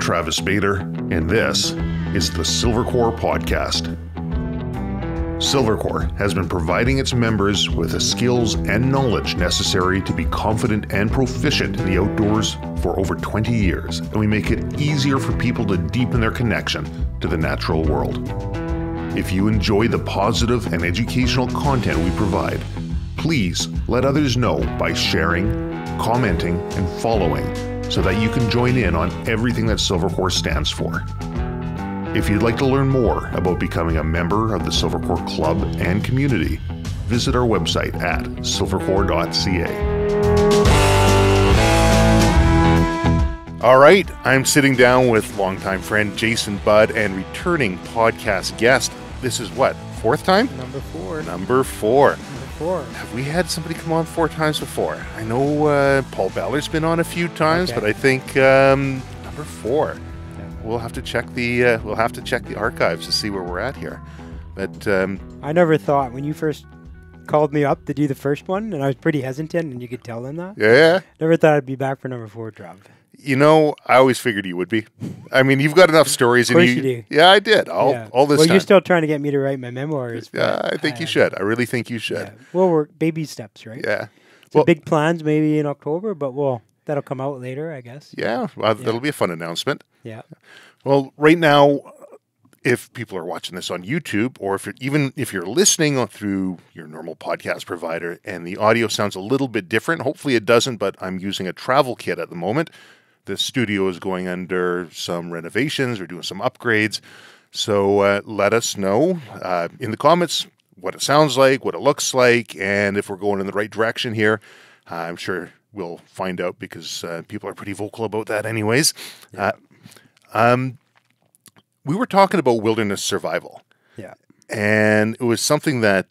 I'm Travis Bader, and this is the Silvercore Podcast. Silvercore has been providing its members with the skills and knowledge necessary to be confident and proficient in the outdoors for over 20 years, and we make it easier for people to deepen their connection to the natural world. If you enjoy the positive and educational content we provide, please let others know by sharing, commenting, and following so that you can join in on everything that Silvercore stands for. If you'd like to learn more about becoming a member of the Silvercore Club and community, visit our website at silvercore.ca. All right, I'm sitting down with longtime friend Jason Budd and returning podcast guest. This is what, fourth time? Number four. Have we had somebody come on four times before? I know Paul Ballard's been on a few times, okay. But I think number four. Yeah. We'll have to check the archives to see where we're at here. But I never thought when you first called me up to do the first one, and I was pretty hesitant, and you could tell them that. Yeah. Never thought I'd be back for number four, Trav. You know, I always figured you would be. I mean, you've got enough stories. Of course and you do. Yeah, I did. All this time. You're still trying to get me to write my memoirs. Yeah, I think you should. I really think you should. Yeah. Well, we're baby steps, right? Yeah. So big plans maybe in October, but that'll come out later, I guess. Yeah, well, that'll be a fun announcement. Yeah. Well, right now, if people are watching this on YouTube, or even if you're listening through your normal podcast provider and the audio sounds a little bit different, hopefully it doesn't, but I'm using a travel kit at the moment. The studio is going under some renovations. We're doing some upgrades. So let us know in the comments what it sounds like, what it looks like, and if we're going in the right direction here. I'm sure we'll find out because people are pretty vocal about that anyways. Yeah. We were talking about wilderness survival. Yeah. And it was something that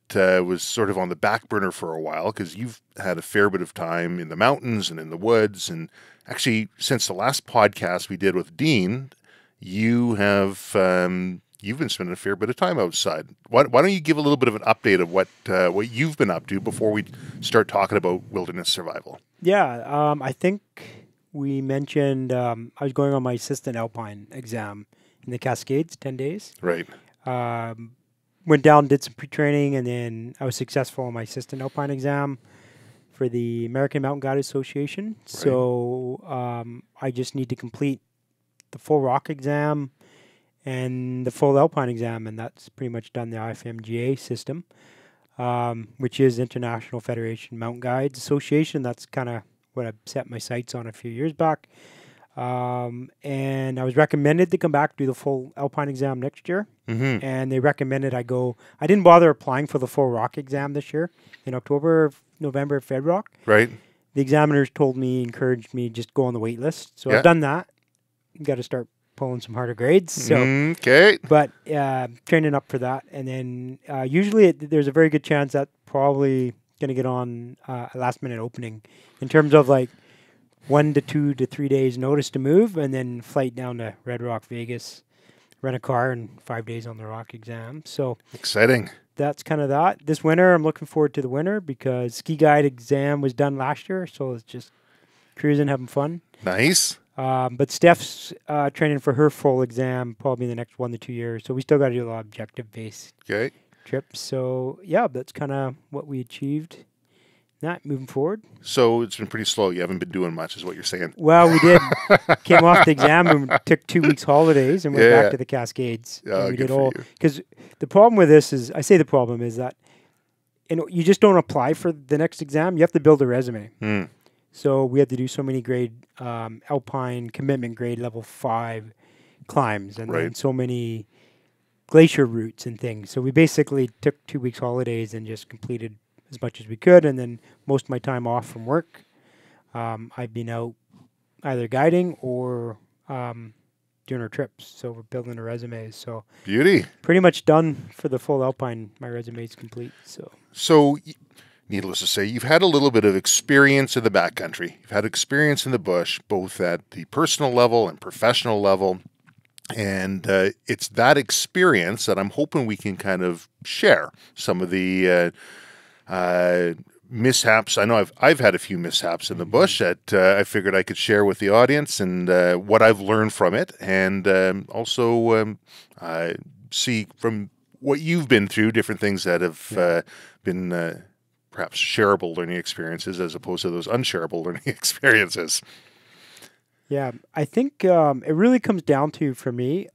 was sort of on the back burner for a while because you've had a fair bit of time in the mountains and in the woods. And actually, since the last podcast we did with Dean, you have you've been spending a fair bit of time outside. Why don't you give a little bit of an update of what you've been up to before we start talking about wilderness survival? Yeah, I think we mentioned I was going on my assistant alpine exam in the Cascades, 10 days. Right. Went down, did some pre-training, and then I was successful in my assistant alpine exam for the American Mountain Guide Association. Right. So I just need to complete the full rock exam and the full alpine exam, and that's pretty much done the IFMGA system, which is International Federation Mountain Guides Association. That's kind of what I set my sights on a few years back. And I was recommended to come back, do the full alpine exam next year. Mm-hmm. And they recommended I go, I didn't bother applying for the full rock exam this year in October, November, Fed Rock. Right. The examiners told me, encouraged me, just go on the wait list. So I've done that. You got to start pulling some harder grades. So, okay. But, training up for that. And then, usually there's a very good chance that probably going to get on, a last minute opening in terms of like, 1 to 2 to 3 days notice to move, and then flight down to Red Rock, Vegas, rent a car, and 5 days on the rock exam. So exciting. That's kind of that. This winter, I'm looking forward to the winter because ski guide exam was done last year, so it's just cruising, having fun. Nice. But Steph's training for her full exam probably in the next 1 to 2 years, so we still got to do a lot of objective-based trips. So, yeah, that's kind of what we achieved. Not moving forward. So it's been pretty slow. You haven't been doing much is what you're saying. Well, we did. Came off the exam and took 2 weeks holidays and went back to the Cascades. And we did all. Because the problem with this is, I say the problem is that you just don't apply for the next exam. You have to build a resume. Mm. So we had to do so many grade, alpine commitment grade level 5 climbs and then so many glacier routes and things. So we basically took 2 weeks holidays and just completed as much as we could, and then most of my time off from work, I've been out either guiding or doing our trips. So we're building our resumes. So beauty, pretty much done for the full alpine. My resume is complete. So needless to say, you've had a little bit of experience in the backcountry. You've had experience in the bush, both at the personal level and professional level. And it's that experience that I'm hoping we can kind of share some of the mishaps. I know I've had a few mishaps in the bush that I figured I could share with the audience and what I've learned from it, and also see from what you've been through different things that have been perhaps shareable learning experiences as opposed to those unshareable learning experiences. Yeah, I think it really comes down to, for me,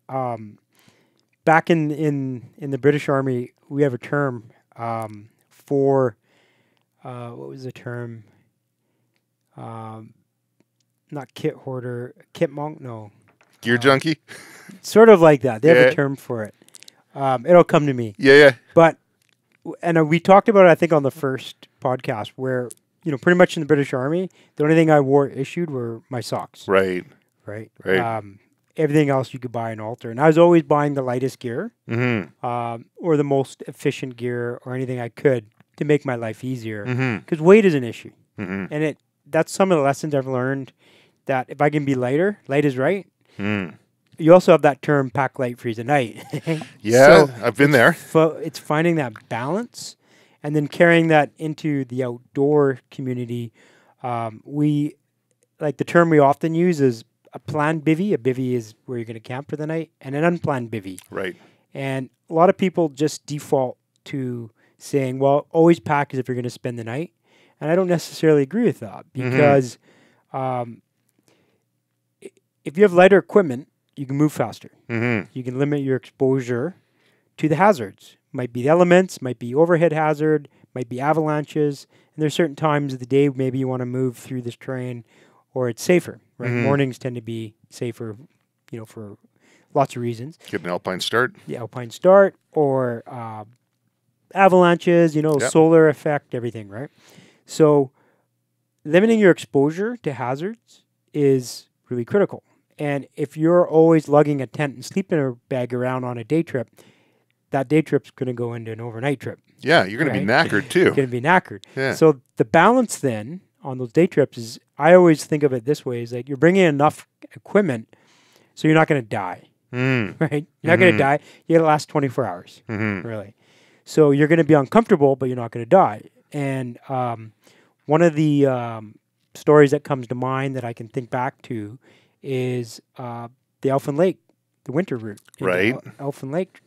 back in the British Army, we have a term for what was the term? Not kit hoarder, kit monk, no. Gear junkie? Sort of like that. They have a term for it. It'll come to me. Yeah, yeah. But, and we talked about it, I think, on the first podcast where, you know, pretty much in the British Army, the only thing I wore issued were my socks. Right. Right. Right. Everything else you could buy an altar. And I was always buying the lightest gear or the most efficient gear or anything I could to make my life easier because weight is an issue. And that's some of the lessons I've learned, that if I can be lighter, light is right. You also have that term, pack light, freeze at night. Yeah, so I've been there. It's finding that balance and then carrying that into the outdoor community. We, like the term we often use is a planned bivvy. A bivvy is where you're going to camp for the night, and an unplanned bivvy. Right. And a lot of people just default to saying, well, always pack as if you're going to spend the night. And I don't necessarily agree with that because if you have lighter equipment, you can move faster. You can limit your exposure to the hazards. Might be the elements, might be overhead hazard, might be avalanches. And there's certain times of the day maybe you want to move through this terrain or it's safer. Right? Mornings tend to be safer, you know, for lots of reasons. Get an alpine start. The alpine start or avalanches, you know, solar effect, everything, right? So limiting your exposure to hazards is really critical. And if you're always lugging a tent and sleeping bag around on a day trip, that day trip's going to go into an overnight trip. Yeah, you're going to be knackered too. You're going to be knackered. Yeah. So the balance then on those day trips is, I always think of it this way, is like you're bringing enough equipment so you're not going to die, right? You're not going to die. You're going to last 24 hours, really. So you're going to be uncomfortable, but you're not going to die. And one of the stories that comes to mind that I can think back to is the Elfin Lake, the winter route. Right. Elfin Lake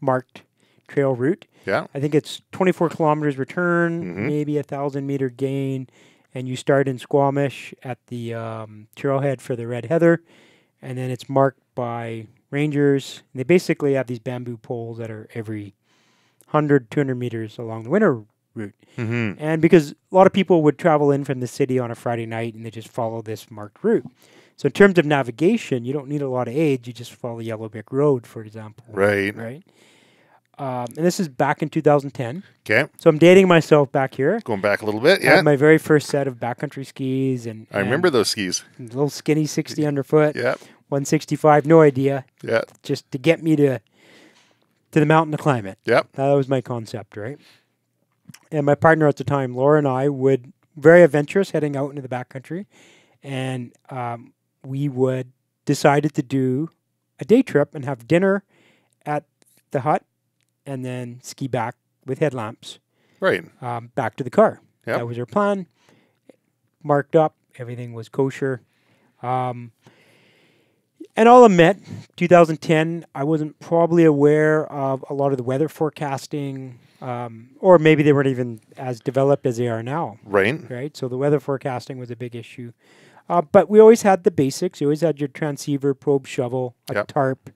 marked trail route. Yeah. I think it's 24 kilometers return, maybe 1,000-meter gain. And you start in Squamish at the trailhead for the Red Heather. And then it's marked by rangers. And they basically have these bamboo poles that are every 100, 200 meters along the winter route. And because a lot of people would travel in from the city on a Friday night and they just follow this marked route. So in terms of navigation, you don't need a lot of aid. You just follow the Yellow Brick Road, for example. Right. Right. And this is back in 2010. Okay. So I'm dating myself back here. Going back a little bit, yeah. I had my very first set of backcountry skis. And I remember those skis. Little skinny 60 underfoot. Yeah. 165, no idea. Yeah. Just to get me to the mountain to climb it. Yep. That was my concept, right? And my partner at the time, Laura, and I would, very adventurous, heading out into the backcountry. And we would decided to do a day trip and have dinner at the hut and then ski back with headlamps. Right. Back to the car. Yep. That was our plan. Marked up. Everything was kosher. And I'll admit, 2010, I wasn't probably aware of a lot of the weather forecasting, or maybe they weren't even as developed as they are now. Right. Right. So the weather forecasting was a big issue. But we always had the basics. You always had your transceiver, probe, shovel, a tarp,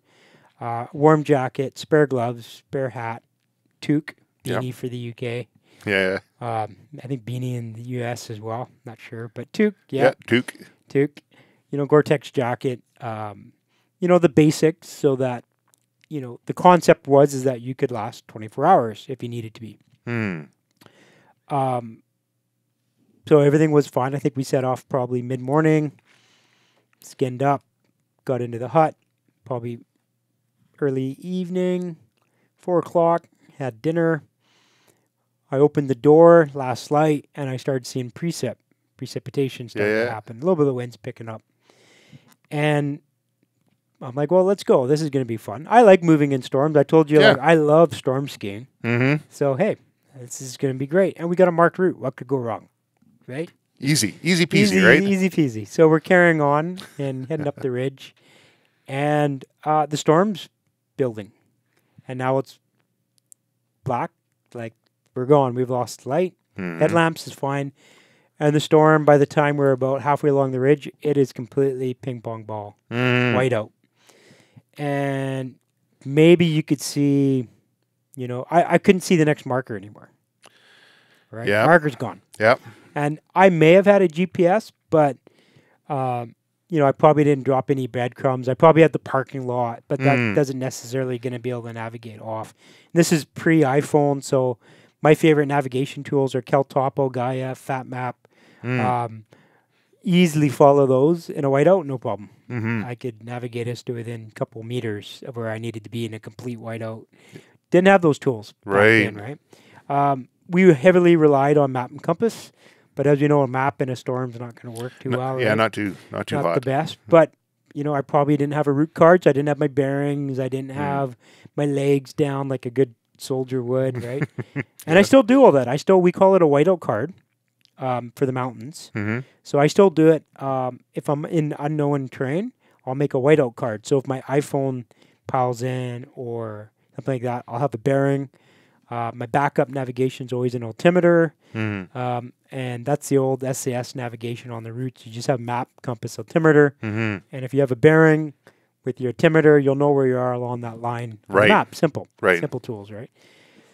warm jacket, spare gloves, spare hat, toque, beanie for the UK. Yeah. I think beanie in the US as well. Not sure, but toque. Yeah. Yeah, toque. Toque. You know, Gore-Tex jacket, you know, the basics so that, you know, the concept was is that you could last 24 hours if you needed to be. So everything was fine. I think we set off probably mid-morning, skinned up, got into the hut, probably early evening, 4 o'clock, had dinner. I opened the door, last light, and I started seeing precipitation starting to happen. A little bit of the wind's picking up. And I'm like, well, let's go. This is going to be fun. I like moving in storms. I told you, like, I love storm skiing. So, hey, This is going to be great. And we got a marked route. What could go wrong, right? Easy. Easy peasy, right? Easy peasy. So we're carrying on and heading up the ridge. And the storm's building. And now it's black. Like, we're gone. We've lost light. Headlamps is fine. And the storm, by the time we're about halfway along the ridge, it is completely ping-pong ball. White out. And maybe you could see, you know, I couldn't see the next marker anymore. Right? Yep. Marker's gone. Yep. And I may have had a GPS, but, you know, I probably didn't drop any breadcrumbs. I probably had the parking lot, but that doesn't necessarily going to be able to navigate off. And this is pre-iPhone, so my favorite navigation tools are CalTopo, Gaia, FatMap. Easily follow those in a whiteout, no problem. I could navigate us to within a couple meters of where I needed to be in a complete whiteout. Didn't have those tools. We heavily relied on map and compass, but as you know, a map in a storm's not going to work too well. Yeah, right? not too hot. Not the best, but you know, I probably didn't have a route card, so I didn't have my bearings. I didn't have my legs down like a good soldier would, right? I still do all that. I still, we call it a whiteout card. For the mountains. So I still do it. If I'm in unknown terrain, I'll make a whiteout card. So if my iPhone piles in or something like that, I'll have a bearing. My backup navigation is always an altimeter. And that's the old SAS navigation on the routes. You just have map, compass, altimeter. And if you have a bearing with your altimeter, you'll know where you are along that line. Right. Map, simple. Right. Simple tools, right?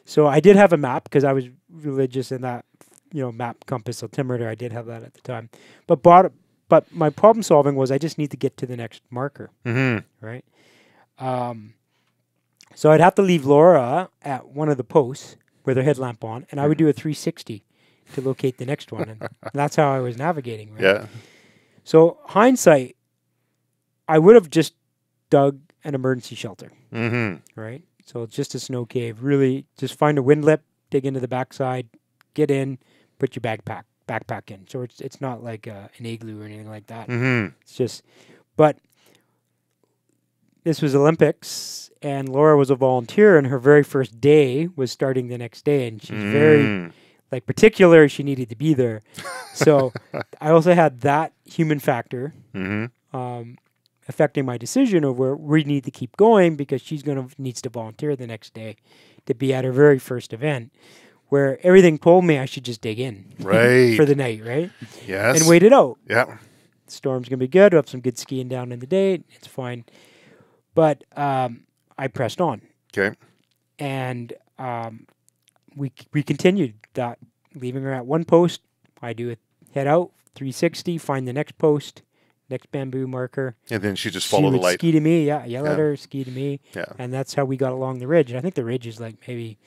So I did have a map because I was religious in that. You know, map, compass, altimeter. I did have that at the time, but my problem solving was I just need to get to the next marker, right? So I'd have to leave Laura at one of the posts with her headlamp on, and I would do a 360 to locate the next one, and that's how I was navigating. Right? Yeah. So hindsight, I would have just dug an emergency shelter, right? So it's just a snow cave. Really, just find a windlip, dig into the backside, get in. Put your backpack in. So it's not like an igloo or anything like that. It's just, but this was Olympics, and Laura was a volunteer, and her very first day was starting the next day, and she's very like particular. She needed to be there, so I also had that human factor affecting my decision of where we need to keep going because she's needs to volunteer the next day to be at her very first event. Where everything told me I should just dig in for the night, right? Yes. And wait it out. Yeah. The storm's going to be good. We'll have some good skiing down in the day. It's fine. But I pressed on. Okay. And we continued that, leaving her at one post. I do it, head out, 360, find the next post, next bamboo marker. And then she just followed the light. Ski to me, yeah. Yell at her, ski to me. Yeah. And that's how we got along the ridge. And I think the ridge is like maybe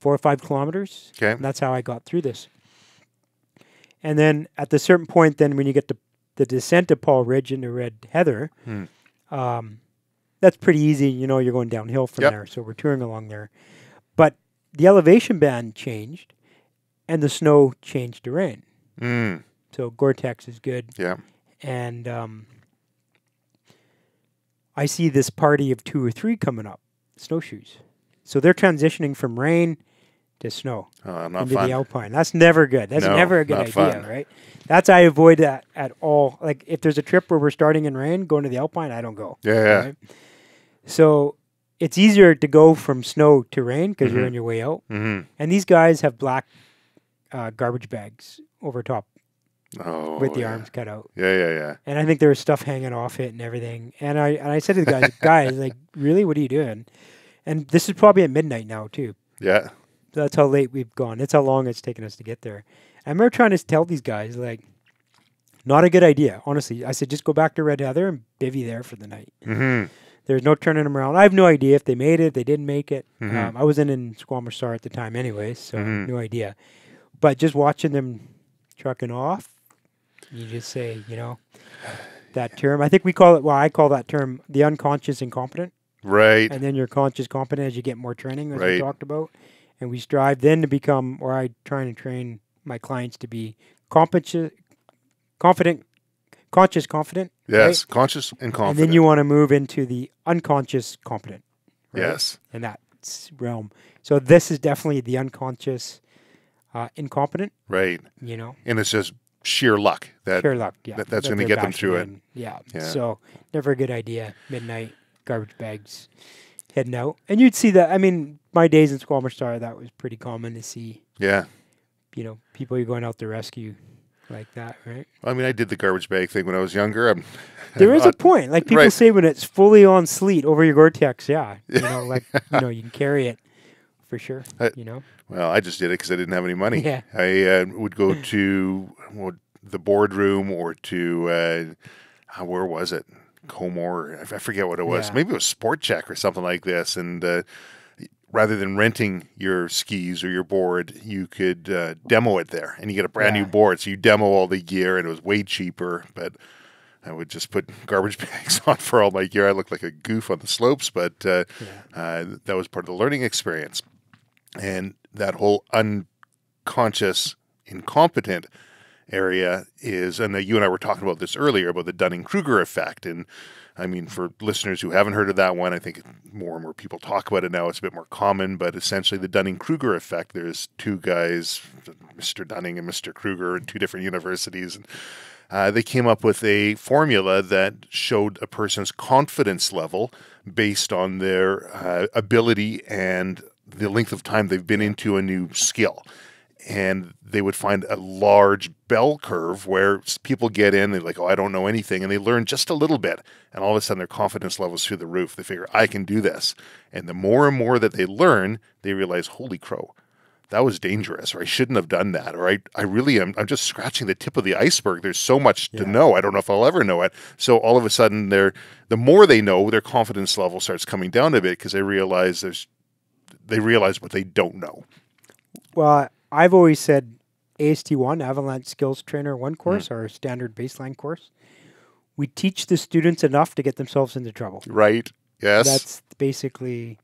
4 or 5 kilometers. Okay. And that's how I got through this. And then at the certain point, then when you get to the descent of Paul Ridge into Red Heather, that's pretty easy. You know, you're going downhill from there. So we're touring along there. But the elevation band changed and the snow changed to rain. So Gore-Tex is good. Yeah. And I see this party of 2 or 3 coming up, snowshoes. So they're transitioning from rain to snow into the alpine. That's never good. That's never a good idea, right? That's I avoid that at all. Like if there's a trip where we're starting in rain, going to the alpine, I don't go. Yeah. Right? So it's easier to go from snow to rain because you're on your way out. And these guys have black garbage bags over top. With the arms cut out. Yeah. And I think there was stuff hanging off it and everything. And I said to the guys, like, really, what are you doing? And this is probably at midnight now too. Yeah. That's how late we've gone. That's how long it's taken us to get there. I remember trying to tell these guys, like, not a good idea, honestly. I said, just go back to Red Heather and bivvy there for the night. There's no turning them around. I have no idea if they made it, they didn't make it. I wasn't in Squamish Star at the time anyway, so no idea. But just watching them trucking off, you just say, you know, that term. I think we call it, well, I call that term the unconscious incompetent. Right. And then you're conscious competent as you get more training, as we talked about. And we strive then to become, or I try and train my clients to be conscious, confident. Yes, right? Conscious and confident. And then you want to move into the unconscious competent. Right? Yes. In that realm. So this is definitely the unconscious incompetent. Right. You know? And it's just sheer luck. That's going to get them through it. Yeah. So never a good idea. Midnight, garbage bags, heading out. And you'd see that. I mean, my days in Squamish Star, that was pretty common to see. Yeah. You know, people you're going out to rescue like that, right? I mean, I did the garbage bag thing when I was younger. There is a point. Like people say when it's fully on sleet over your Gore-Tex, yeah. You know, like, you know, you can carry it for sure, you know. Well, I just did it because I didn't have any money. Yeah. I would go to the boardroom or to, where was it? Comore. I forget what it was. Yeah. Maybe it was Sport Check or something like this. And rather than renting your skis or your board, you could demo it there. And you get a brand new board. So you demo all the gear, and it was way cheaper. But I would just put garbage bags on for all my gear. I looked like a goof on the slopes, but that was part of the learning experience. And that whole unconscious, incompetent area is, and you and I were talking about this earlier, about the Dunning-Kruger effect. And I mean, for listeners who haven't heard of that one, I think more and more people talk about it now. It's a bit more common, but essentially the Dunning-Kruger effect, there's two guys, Mr. Dunning and Mr. Kruger, in two different universities. And they came up with a formula that showed a person's confidence level based on their ability and the length of time they've been into a new skill. And they would find a large bell curve where people get in, they're like, oh, I don't know anything. And they learn just a little bit. And all of a sudden their confidence level's through the roof. They figure, I can do this. And the more and more that they learn, they realize, holy crow, that was dangerous, or I shouldn't have done that, or I really am, I'm just scratching the tip of the iceberg. There's so much to know. I don't know if I'll ever know it. So all of a sudden, the more they know, their confidence level starts coming down a bit because they realize they realize what they don't know. Well, I've always said AST1, Avalanche Skills Trainer 1 course, our standard baseline course, we teach the students enough to get themselves into trouble. Right, yes. That's basically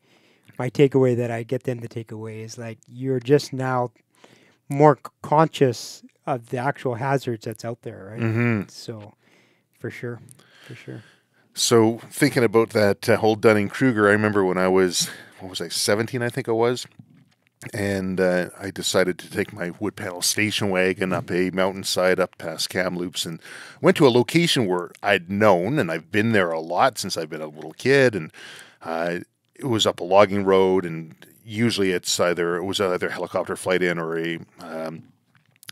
my takeaway that I get them to take away is like you're just now more conscious of the actual hazards that's out there, right? Mm-hmm. So, for sure. So thinking about that whole Dunning-Kruger, I remember when I was, 17, I think I was, and I decided to take my wood panel station wagon up a mountainside up past Kamloops and went to a location where I'd known, and I've been there a lot since I've been a little kid, and it was up a logging road, and usually it was either a helicopter flight in or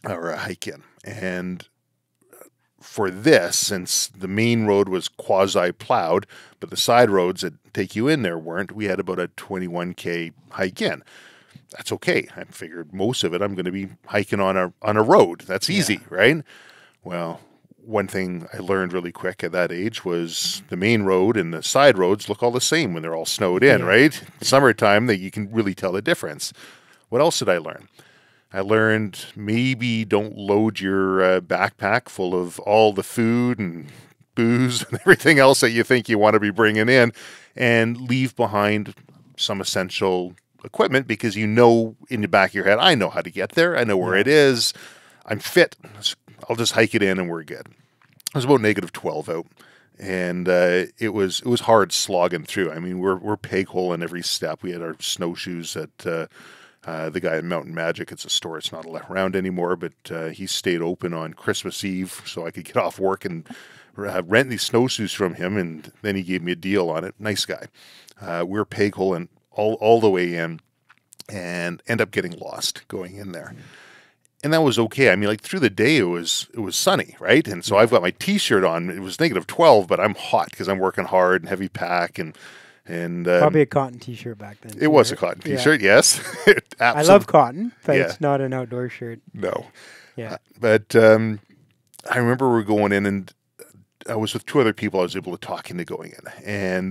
a hike in. And for this, since the main road was quasi plowed, but the side roads that take you in there weren't, we had about a 21K hike in. That's okay. I figured most of it I'm going to be hiking on a road. That's easy, right? Well, one thing I learned really quick at that age was the main road and the side roads look all the same when they're all snowed in, right? Summertime, that you can really tell the difference. What else did I learn? I learned maybe don't load your backpack full of all the food and booze and everything else that you think you want to be bringing in, and leave behind some essential equipment, because you know in the back of your head, I know how to get there. I know where it is. I'm fit. I'll just hike it in and we're good. It was about -12 out, and it was hard slogging through. I mean, we're peg holing every step. We had our snowshoes at the guy at Mountain Magic. It's a store. It's not around anymore, but he stayed open on Christmas Eve so I could get off work and rent these snowshoes from him, and then he gave me a deal on it. Nice guy. We're peg holing all the way in and end up getting lost going in there. And that was okay. I mean, like through the day, it was sunny, right? And so I've got my T-shirt on. It was -12, but I'm hot because I'm working hard and heavy pack and probably a cotton T-shirt back then. It was a cotton T-shirt, yes. I love cotton, but it's not an outdoor shirt. No. Yeah. But I remember we were going in, and I was with two other people I was able to talk into going in. And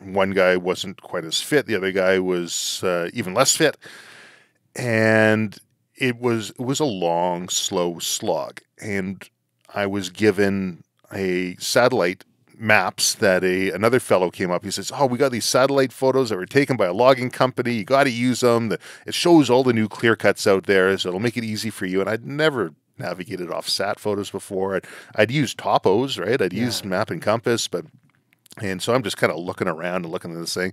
one guy wasn't quite as fit. The other guy was even less fit. And it was a long, slow slog, and I was given a satellite maps that another fellow came up. He says, oh, we got these satellite photos that were taken by a logging company. You got to use them. It shows all the new clear cuts out there, so it'll make it easy for you. And I'd never navigated off sat photos before. I'd used topos, right? I'd used map and compass, but, and so I'm just kind of looking around and looking at this thing.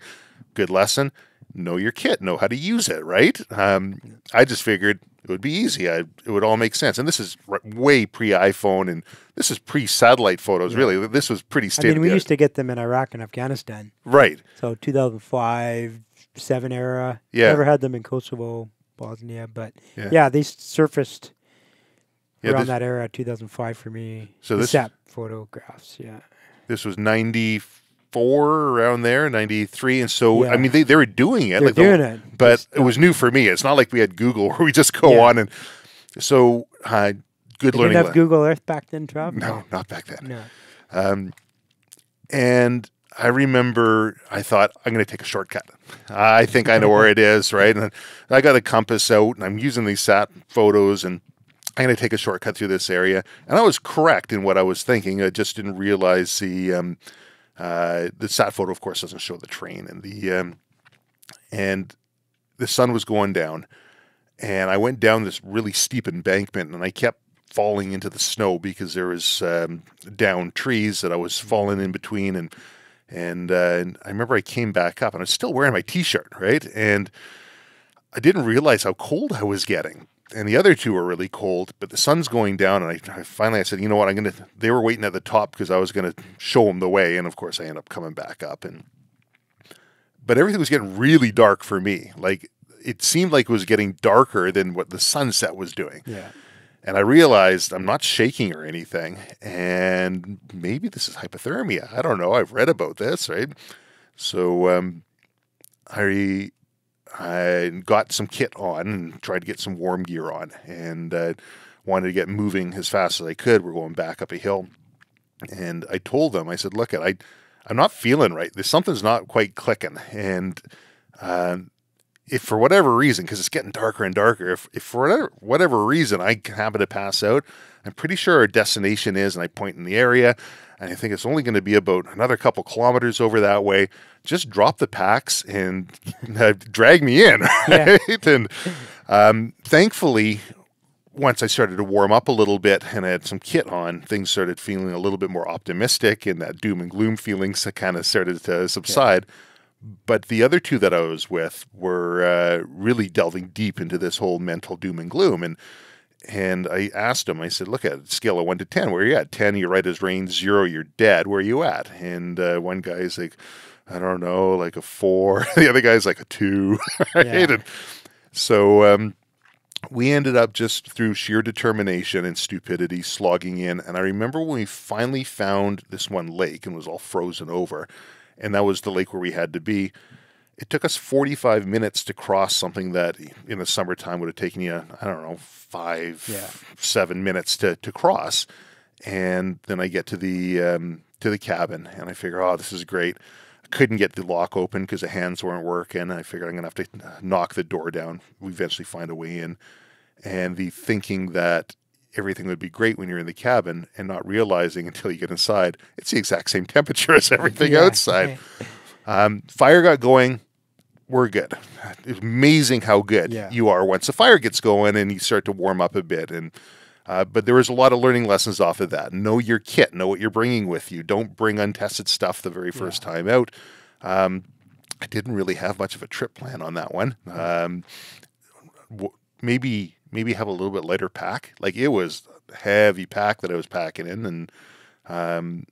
Good lesson. know your kit, know how to use it, right? I just figured it would be easy. It would all make sense. And this is way pre-iPhone, and this is pre-satellite photos, yeah. Really. This was pretty state of the art. I mean, we used to get them in Iraq and Afghanistan. Right. So 2005, 7 era. Yeah. Never had them in Kosovo, Bosnia, but yeah, they surfaced around that era, 2005 for me. So this SAP photographs, yeah. This was 94, around there, 93, and so, yeah. I mean, they were doing it. They're doing it. But it was new for me. It's not like we had Google where we just go on and, so, good learning. Did you have Google Earth back then, Trav? No, not back then. No. And I remember I thought, I'm going to take a shortcut. I think I know where it is, right? And I got a compass out, and I'm using these SAP photos, and I'm going to take a shortcut through this area. And I was correct in what I was thinking. I just didn't realize the sat photo, of course, doesn't show the train. And the sun was going down. And I went down this really steep embankment, and I kept falling into the snow because there was downed trees that I was falling in between. And I remember I came back up, and I was still wearing my T-shirt, right? And I didn't realize how cold I was getting. And the other two were really cold, but the sun's going down, and I finally said, you know what, they were waiting at the top because I was going to show them the way, and of course I ended up coming back up, but everything was getting really dark for me. Like, it seemed like it was getting darker than what the sunset was doing. Yeah. And I realized I'm not shaking or anything, and maybe this is hypothermia. I don't know. I've read about this, right? So I got some kit on and tried to get some warm gear on, and wanted to get moving as fast as I could. We're going back up a hill, and I told them, I said, look, I'm not feeling right. Something's not quite clicking. And if for whatever reason, because it's getting darker and darker, if for whatever reason I happen to pass out, I'm pretty sure our destination is, and I point in the area, and I think it's only going to be about another couple kilometers over that way. Just drop the packs and drag me in. Right? Yeah. And thankfully, once I started to warm up a little bit and I had some kit on, things started feeling a little bit more optimistic, and that doom and gloom feelings kind of started to subside. Yeah. But the other two that I was with were really delving deep into this whole mental doom and gloom. And I asked them, I said, look, at a scale of 1 to 10, where are you at? 10, you're right as rain. 0, you're dead. Where are you at? And one guy's like, I don't know, like a 4. The other guy's like a 2. Right? Yeah. And so we ended up, just through sheer determination and stupidity, slogging in. And I remember when we finally found this one lake and was all frozen over, and that was the lake where we had to be. It took us 45 minutes to cross something that in the summertime would have taken you, I don't know, 5, 7 minutes to cross. And then I get to the cabin, and I figure, oh, this is great. I couldn't get the lock open because the hands weren't working. I figured I'm going to have to knock the door down. We eventually find a way in. And the thinking that everything would be great when you're in the cabin, and not realizing until you get inside, it's the exact same temperature as everything outside. Yeah. Fire got going. We're good. It's amazing how good you are once the fire gets going and you start to warm up a bit. And but there was a lot of learning lessons off of that. Know your kit. Know what you're bringing with you. Don't bring untested stuff the very first time out. I didn't really have much of a trip plan on that one. Maybe have a little bit lighter pack. Like, it was a heavy pack that I was packing in, and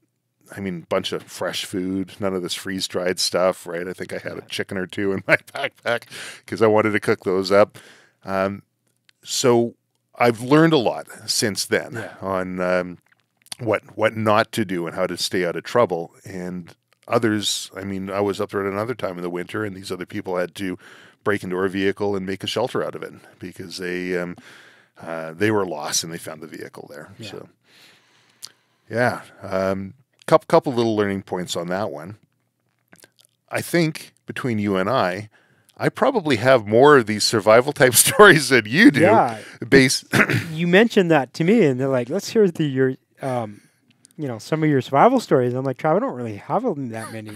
I mean, bunch of fresh food, none of this freeze-dried stuff, right? I think I had a chicken or two in my backpack because I wanted to cook those up. So I've learned a lot since then on what not to do and how to stay out of trouble. And others, I mean, I was up there at another time in the winter, and these other people had to break into our vehicle and make a shelter out of it because they were lost and they found the vehicle there. Yeah. So, yeah. Couple little learning points on that one. I think between you and I probably have more of these survival type stories than you do. Yeah. You mentioned that to me, and they're like, "Let's hear your, you know, some of your survival stories." I'm like, "Trav, I don't really have that many,"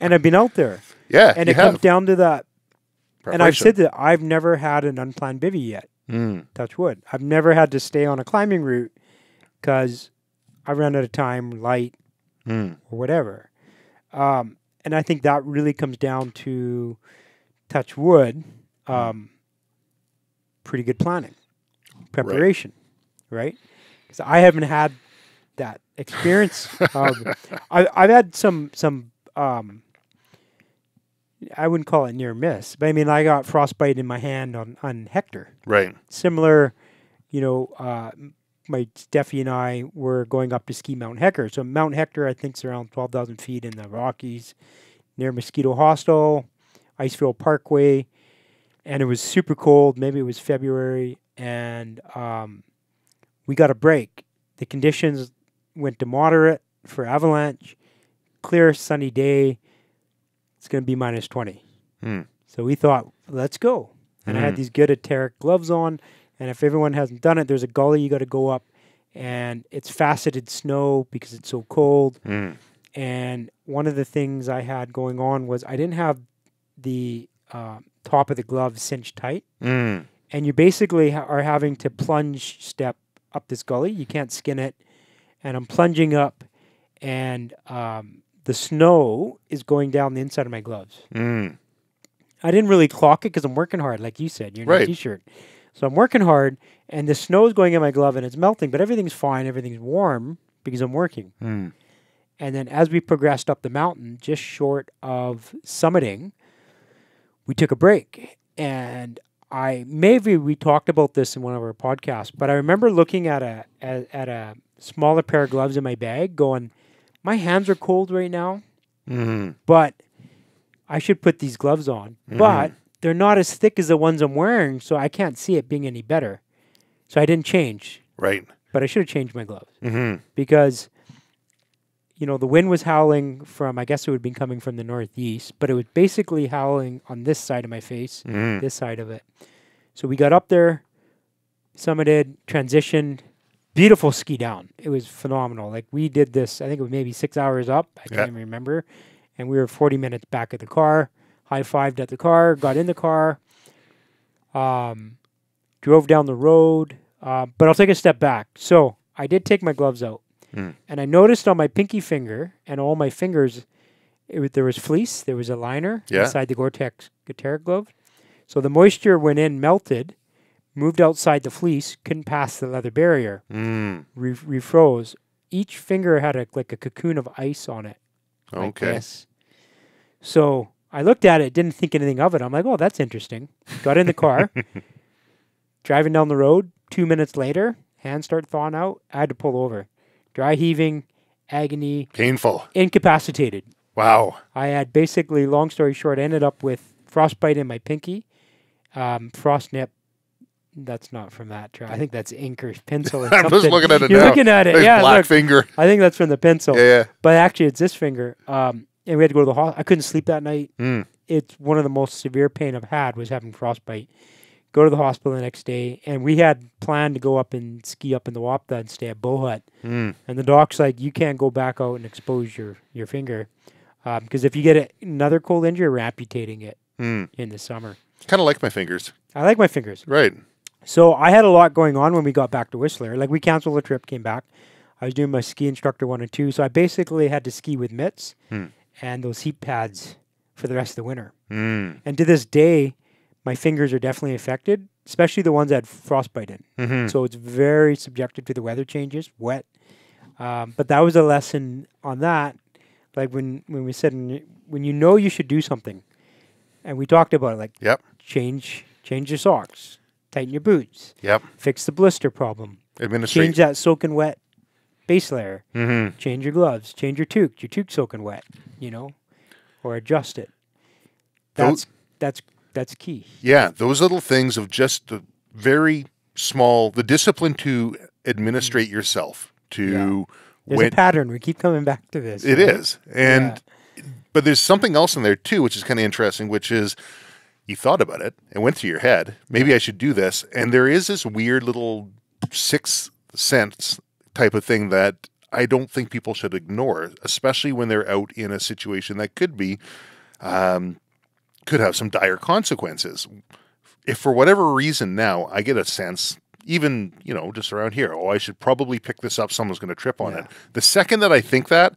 and I've been out there. Yeah, and it comes down to that. And I've said that I've never had an unplanned bivvy yet. Mm. Touch wood. I've never had to stay on a climbing route because I ran out of time, light. Mm. Or whatever. And I think that really comes down to touch wood, pretty good planning, preparation, right? Because I haven't had that experience. I've had some I wouldn't call it near miss, but I mean, I got frostbite in my hand on Hector. Right. Similar, you know, my Steffi and I were going up to ski Mount Hector. So Mount Hector, I think, is around 12,000 feet in the Rockies, near Mosquito Hostel, Icefield Parkway, and it was super cold. Maybe it was February, and we got a break. The conditions went to moderate for avalanche, clear, sunny day. It's going to be minus 20. Mm. So we thought, let's go. And I had these good Terric gloves on. And if everyone hasn't done it, there's a gully you got to go up. And it's faceted snow because it's so cold. Mm. And one of the things I had going on was I didn't have the top of the glove cinched tight. Mm. And you basically are having to plunge step up this gully. You can't skin it. And I'm plunging up and... the snow is going down the inside of my gloves. Mm. I didn't really clock it because I'm working hard, like you said. You're in a t-shirt. So I'm working hard, and the snow is going in my glove, and it's melting, but everything's fine. Everything's warm because I'm working. Mm. And then as we progressed up the mountain, just short of summiting, we took a break. And maybe we talked about this in one of our podcasts, but I remember looking at a smaller pair of gloves in my bag going, my hands are cold right now, but I should put these gloves on. But they're not as thick as the ones I'm wearing, so I can't see it being any better. So I didn't change. Right. But I should have changed my gloves because, you know, the wind was howling from, I guess it would have been coming from the northeast, but it was basically howling on this side of my face, this side of it. So we got up there, summited, transitioned. Beautiful ski down. It was phenomenal. Like, we did this, I think it was maybe 6 hours up. I can't even remember. And we were 40 minutes back at the car, high-fived at the car, got in the car, drove down the road. But I'll take a step back. So I did take my gloves out. And I noticed on my pinky finger and all my fingers, there was fleece, there was a liner inside the Gore-Tex Terric glove. So the moisture went in, melted, moved outside the fleece, couldn't pass the leather barrier, refroze. Each finger had like a cocoon of ice on it. Okay. Like so I looked at it, didn't think anything of it. I'm like, oh, that's interesting. Got in the car, driving down the road. 2 minutes later, hands start thawing out. I had to pull over. Dry heaving, agony. Painful. Incapacitated. Wow. I had basically, long story short, I ended up with frostbite in my pinky, frost nip. That's not from that track. I think that's ink or pencil. Or I'm just looking at it. You're looking at it. Nice black finger. I think that's from the pencil. Yeah. But actually, it's this finger. And we had to go to the hospital. I couldn't sleep that night. It's one of the most severe pain I've had was having frostbite. Go to the hospital the next day, and we had planned to go up and ski up in the Wapta and stay at Bow Hut. And the doc's like, you can't go back out and expose your finger because if you get another cold injury, you're amputating it in the summer. Kind of like my fingers. I like my fingers. Right. So I had a lot going on when we got back to Whistler. Like, we canceled the trip, came back. I was doing my ski instructor 1 and 2, so I basically had to ski with mitts and those heat pads for the rest of the winter. And to this day, my fingers are definitely affected, especially the ones that had frostbite in. So it's very subjective to the weather changes, wet. But that was a lesson on that. Like when we said, when you know you should do something, and we talked about it, like change your socks. Tighten your boots. Yep. Fix the blister problem. Change that soaking wet base layer. Change your gloves. Change your toque. Your toque soaking wet. You know, or adjust it. That's key. Yeah, those little things of just the very small, the discipline to administrate yourself. There's a pattern. We keep coming back to this. It is, and but there's something else in there too, which is kind of interesting, which is. You thought about it and went through your head, maybe I should do this. And there is this weird little sixth sense type of thing that I don't think people should ignore, especially when they're out in a situation that could have some dire consequences. If for whatever reason now I get a sense, even, you know, just around here, oh, I should probably pick this up. Someone's going to trip on it. The second that I think that,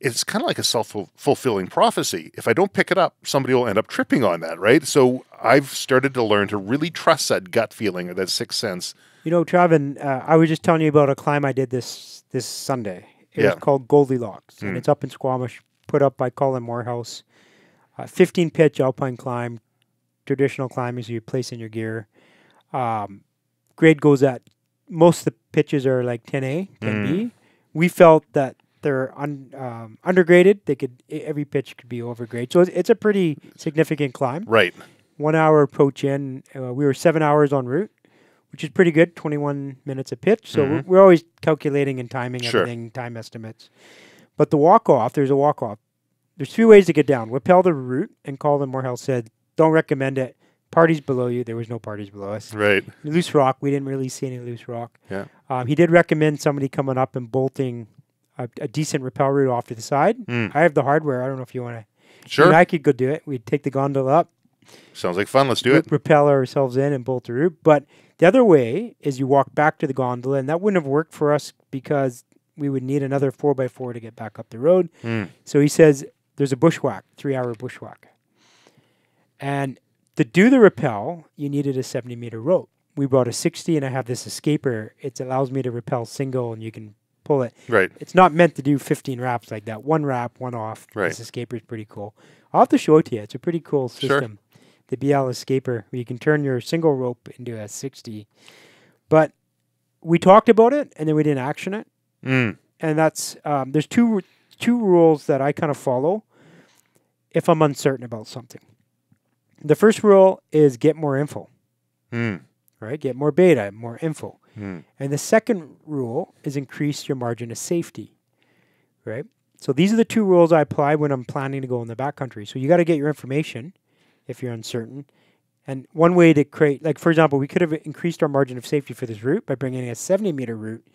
it's kind of like a self-fulfilling prophecy. If I don't pick it up, somebody will end up tripping on that, right? So I've started to learn to really trust that gut feeling or that sixth sense. You know, Travin, I was just telling you about a climb I did this Sunday. It was called Goldilocks, and it's up in Squamish, put up by Colin Morehouse. 15-pitch alpine climb, traditional climb is you place in your gear. Grade goes at, most of the pitches are like 10A, 10B. We felt that they're undergraded. They could, every pitch could be overgraded. So it's a pretty significant climb. Right. 1 hour approach in. We were 7 hours en route, which is pretty good, 21 minutes a pitch. So we're always calculating and timing everything, time estimates. But the walk-off, there's a walk-off. There's 3 ways to get down. Rappel the route, and Colin Morehouse said, don't recommend it. Parties below you. There was no parties below us. Right. Loose rock. We didn't really see any loose rock. Yeah. He did recommend somebody coming up and bolting a decent rappel route off to the side. I have the hardware. I don't know if you want to. Sure. I could go do it. We'd take the gondola up. Sounds like fun. Let's do it. Rappel ourselves in and bolt the route. But the other way is you walk back to the gondola, and that wouldn't have worked for us because we would need another 4x4 to get back up the road. So he says there's a bushwhack, 3-hour bushwhack. And to do the rappel, you needed a 70-meter rope. We brought a 60, and I have this escaper. It allows me to rappel single, and you can pull it. Right. It's not meant to do 15 wraps like that. 1 wrap, 1 off. Right. This escaper is pretty cool. I'll have to show it to you. It's a pretty cool system, the BL Escaper, where you can turn your single rope into a 60. But we talked about it, and then we didn't action it. And that's there's two rules that I kind of follow if I'm uncertain about something. The first rule is get more info, right? Get more beta, more info. And the second rule is increase your margin of safety, right? So these are the 2 rules I apply when I'm planning to go in the backcountry. So you got to get your information if you're uncertain. And one way to create, like for example, we could have increased our margin of safety for this route by bringing a 70-meter route,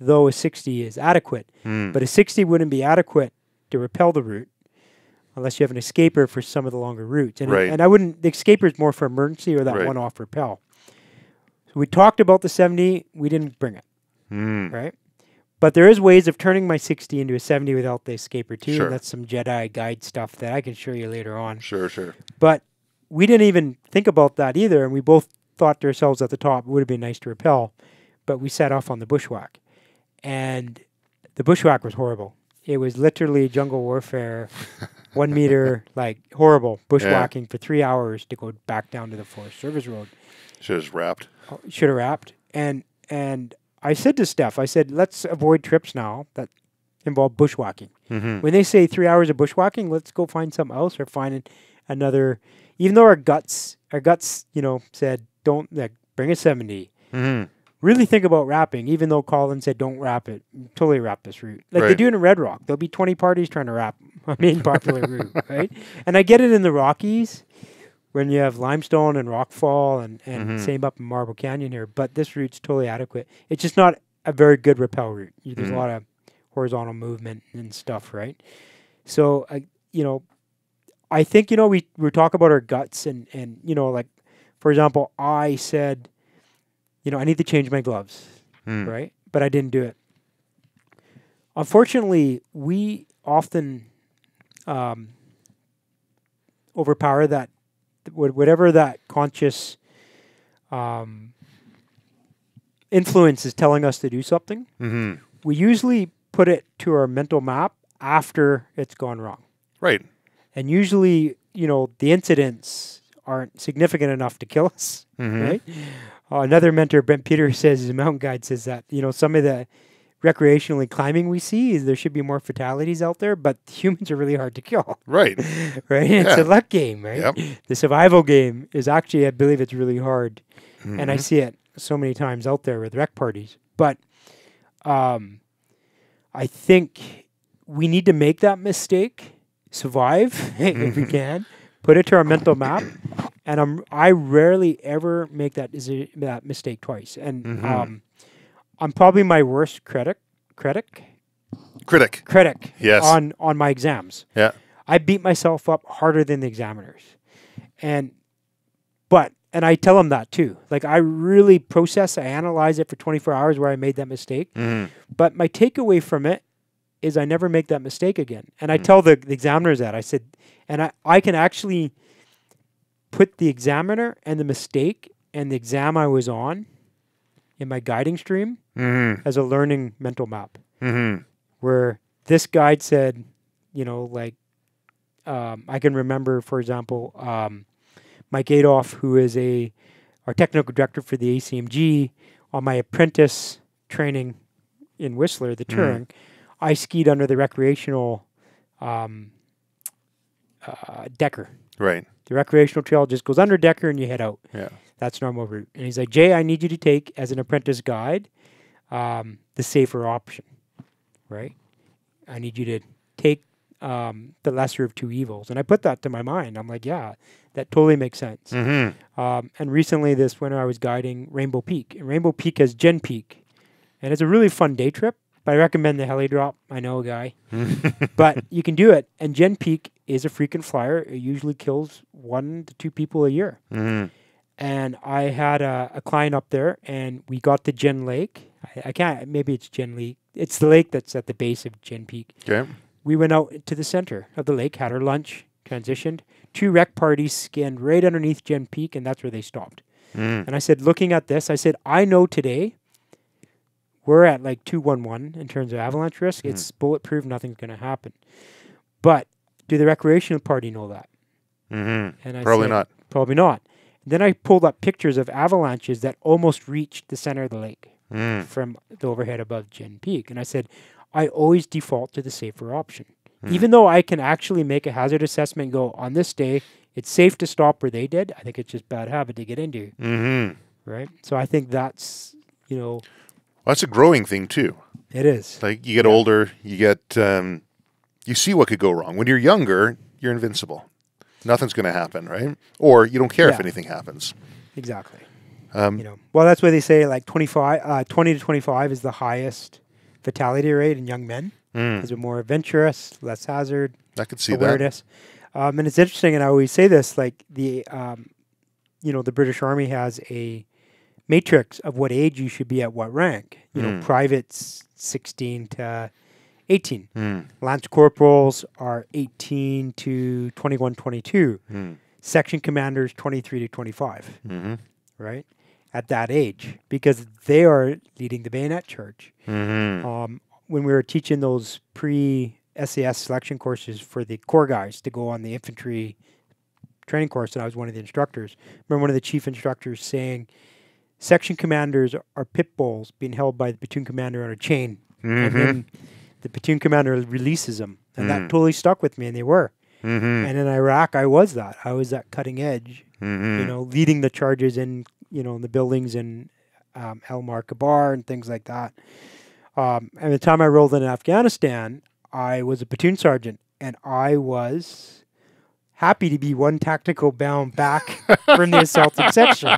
though a 60 is adequate. But a 60 wouldn't be adequate to rappel the route unless you have an escaper for some of the longer routes. And, and I wouldn't, the escaper is more for emergency or that one-off rappel. So we talked about the 70, we didn't bring it, right? But there is ways of turning my 60 into a 70 without the escaper too, and that's some Jedi guide stuff that I can show you later on. But we didn't even think about that either, and we both thought to ourselves at the top, it would have been nice to rappel, but we set off on the bushwhack. And the bushwhack was horrible. It was literally jungle warfare, 1 meter, like horrible bushwhacking for 3 hours to go back down to the Forest Service road. Should have wrapped. Should have wrapped. And I said to Steph, I said, let's avoid trips now that involve bushwhacking. When they say 3 hours of bushwhacking, let's go find something else or find another. Even though our guts, you know, said don't bring a 70. Really think about wrapping, even though Colin said don't wrap it. Totally wrap this route. Like they do in Red Rock. There'll be 20 parties trying to wrap a main popular route, right? And I get it in the Rockies when you have limestone and rockfall and same up in Marble Canyon here, but this route's totally adequate. It's just not a very good rappel route. There's a lot of horizontal movement and stuff, right? So, you know, I think, you know, we talk about our guts and, you know, like, for example, I said, you know, I need to change my gloves, right? But I didn't do it. Unfortunately, we often overpower that, whatever that conscious influence is telling us to do something. We usually put it to our mental map after it's gone wrong. Right. And usually, you know, the incidents aren't significant enough to kill us, right? Another mentor, Brent Peters, says, his mountain guide says that, you know, some of the recreationally climbing we see is there should be more fatalities out there, but humans are really hard to kill. Right. It's a luck game, right? The survival game is actually, I believe it's really hard. And I see it so many times out there with rec parties. But I think we need to make that mistake, survive if we can, put it to our mental map. And I rarely ever make that mistake twice. And I'm probably my worst critic. Yes. On my exams. Yeah. I beat myself up harder than the examiners. And I tell them that too. Like I really process, I analyze it for 24 hours where I made that mistake. But my takeaway from it is I never make that mistake again. And I tell the examiners that. I said, and I can actually put the examiner and the mistake and the exam I was on in my guiding stream as a learning mental map. Where this guide said, you know, like, I can remember, for example, Mike Adolf, who is our technical director for the ACMG, on my apprentice training in Whistler, the touring, I skied under the recreational Decker. Right. The recreational trail just goes under Decker and you head out. Yeah. That's normal route. And he's like, Jay, I need you to take, as an apprentice guide, the safer option, right? I need you to take the lesser of two evils. And I put that to my mind. I'm like, yeah, that totally makes sense. And recently this winter I was guiding Rainbow Peak. And Rainbow Peak has Gen Peak. And it's a really fun day trip. But I recommend the heli drop. I know a guy. But you can do it. And Gen Peak is a frequent flyer. It usually kills 1 to 2 people a year. And I had a client up there, and we got to Gen Lake. I can't, maybe it's Gen Lake. It's the lake that's at the base of Gen Peak. Okay. We went out to the center of the lake, had our lunch, transitioned. 2 rec parties skinned right underneath Gen Peak, and that's where they stopped. And I said, looking at this, I said, I know today we're at like 211 in terms of avalanche risk. It's bulletproof. Nothing's going to happen. But do the recreational party know that? And I probably said, not. Probably not. And then I pulled up pictures of avalanches that almost reached the center of the lake from the overhead above Gen Peak. And I said, I always default to the safer option. Even though I can actually make a hazard assessment and go, on this day, it's safe to stop where they did. I think it's just bad habit to get into. Right? So I think that's, you know... That's a growing thing too. It is. Like you get older, you get you see what could go wrong. When you're younger, you're invincible. Nothing's going to happen, right? Or you don't care if anything happens. Exactly. You know, well, that's why they say like 20 to 25 is the highest fatality rate in young men because they're more adventurous, less hazard. I could see awareness. That. And it's interesting, and I always say this: like the you know, the British Army has a matrix of what age you should be at what rank. You know, privates 16 to 18. Lance corporals are 18 to 21, 22. Section commanders 23 to 25, right? At that age, because they are leading the bayonet charge. When we were teaching those pre-SAS selection courses for the Corps guys to go on the infantry training course, and I was one of the instructors, I remember one of the chief instructors saying, section commanders are pit bulls being held by the platoon commander on a chain. And then the platoon commander releases them. And that totally stuck with me, and they were. And in Iraq, I was that. I was that cutting edge, you know, leading the charges in, you know, in the buildings in El Markabar and things like that. And the time I rolled in Afghanistan, I was a platoon sergeant, and I was happy to be one tactical bound back from the assaulted section.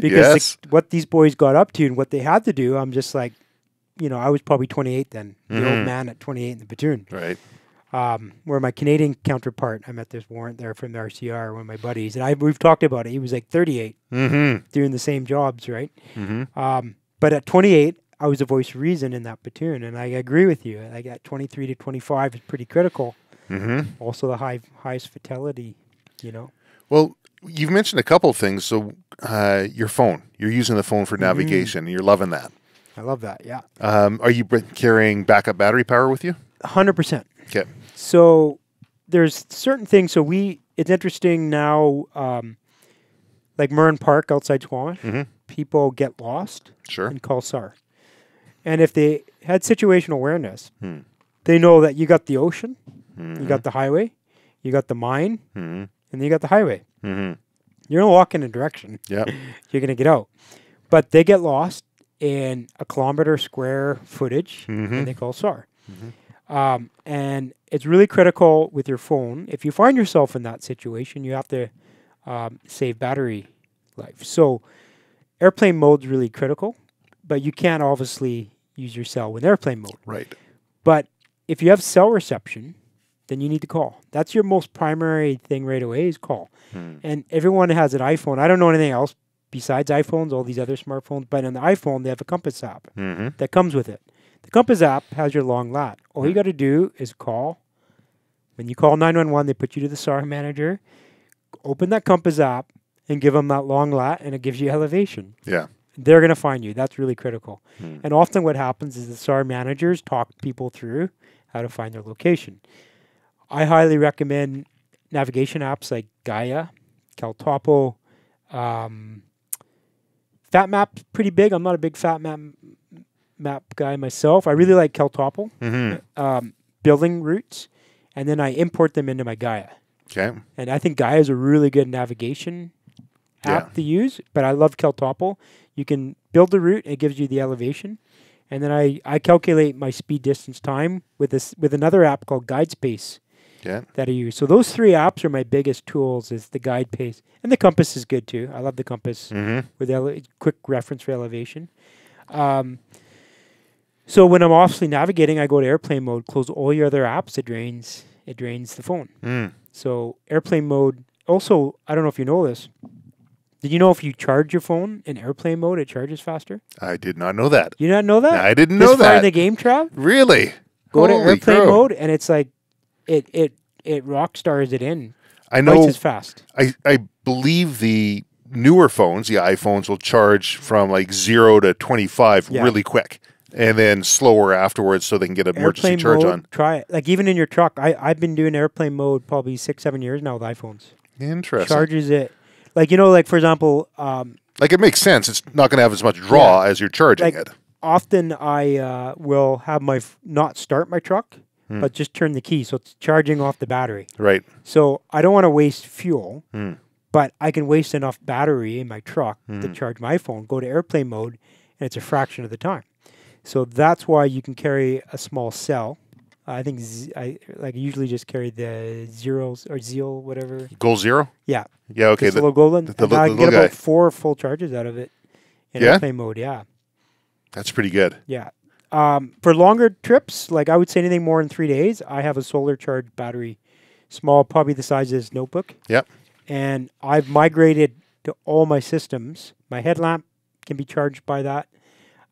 Because what these boys got up to and what they had to do, I'm just like, you know, I was probably 28 then, the old man at 28 in the platoon. Right. Where my Canadian counterpart, I met this warrant there from the RCR, one of my buddies, and we've talked about it. He was like 38 doing the same jobs, right? But at 28, I was a voice of reason in that platoon, and I agree with you. Like at 23 to 25 is pretty critical. Also the highest fatality, you know. Well, you've mentioned a couple of things. So your phone, you're using the phone for navigation, and you're loving that. I love that, yeah. Are you carrying backup battery power with you? 100%. Okay. So there's certain things. So it's interesting now, like Murren Park outside Squamish, people get lost and call SAR. And if they had situational awareness, they know that you got the ocean, you got the highway, you got the mine, and then you got the highway. You're gonna walk in a direction. Yeah, you're gonna get out, but they get lost in a kilometer square footage, and they call SAR. And it's really critical with your phone. If you find yourself in that situation, you have to save battery life. So airplane mode's really critical, but you can't obviously use your cell with airplane mode. Right. But if you have cell reception, then you need to call. That's your most primary thing right away is call. And everyone has an iPhone. I don't know anything else besides iPhones, all these other smartphones. But on the iPhone, they have a Compass app that comes with it. The Compass app has your long lat. All you got to do is call. When you call 911, they put you to the SAR manager. Open that Compass app and give them that long lat, and it gives you elevation. Yeah. They're going to find you. That's really critical. Mm. And often what happens is the SAR managers talk people through how to find their location. I highly recommend navigation apps like Gaia, CalTopo. FatMap's pretty big. I'm not a big FatMap guy myself. I really like CalTopo, building routes, and then I import them into my Gaia. Okay. And I think Gaia is a really good navigation app to use, but I love CalTopo. You can build the route, it gives you the elevation, and then I calculate my speed, distance, time with another app called Guide Pace that I use. So those three apps are my biggest tools, is the Guide Pace, and the Compass is good too. I love the Compass with quick reference for elevation. So when I'm obviously navigating, I go to airplane mode, close all your other apps, it drains the phone. Mm. So airplane mode, also, I don't know if you know this, did you know if you charge your phone in airplane mode, it charges faster? I did not know that. You did not know that? No, I didn't know that. This far in the game, Trav? Really? Go to airplane mode, and it's like, it rock stars it in. I know. Twice as fast. I believe the newer phones, the iPhones, will charge from like 0 to 25 really quick. And then slower afterwards so they can get an emergency charge on. Try it. Like even in your truck, I've been doing airplane mode probably 6-7 years now with iPhones. Interesting. Charges it. Like, you know, like for example. Like it makes sense. It's not going to have as much draw as you're charging it. Often I will have my, not start my truck, but just turn the key. So it's charging off the battery. Right. So I don't want to waste fuel, but I can waste enough battery in my truck to charge my phone, go to airplane mode, and it's a fraction of the time. So that's why you can carry a small cell. I think I usually just carry the zeros or Zeal, whatever. Goal Zero? Yeah. Yeah, okay. Just the little golden. I get about 4 full charges out of it in airplane mode, That's pretty good. Yeah. For longer trips, like I would say anything more than 3 days, I have a solar charge battery, small, probably the size of this notebook. Yep. And I've migrated to all my systems. My headlamp can be charged by that.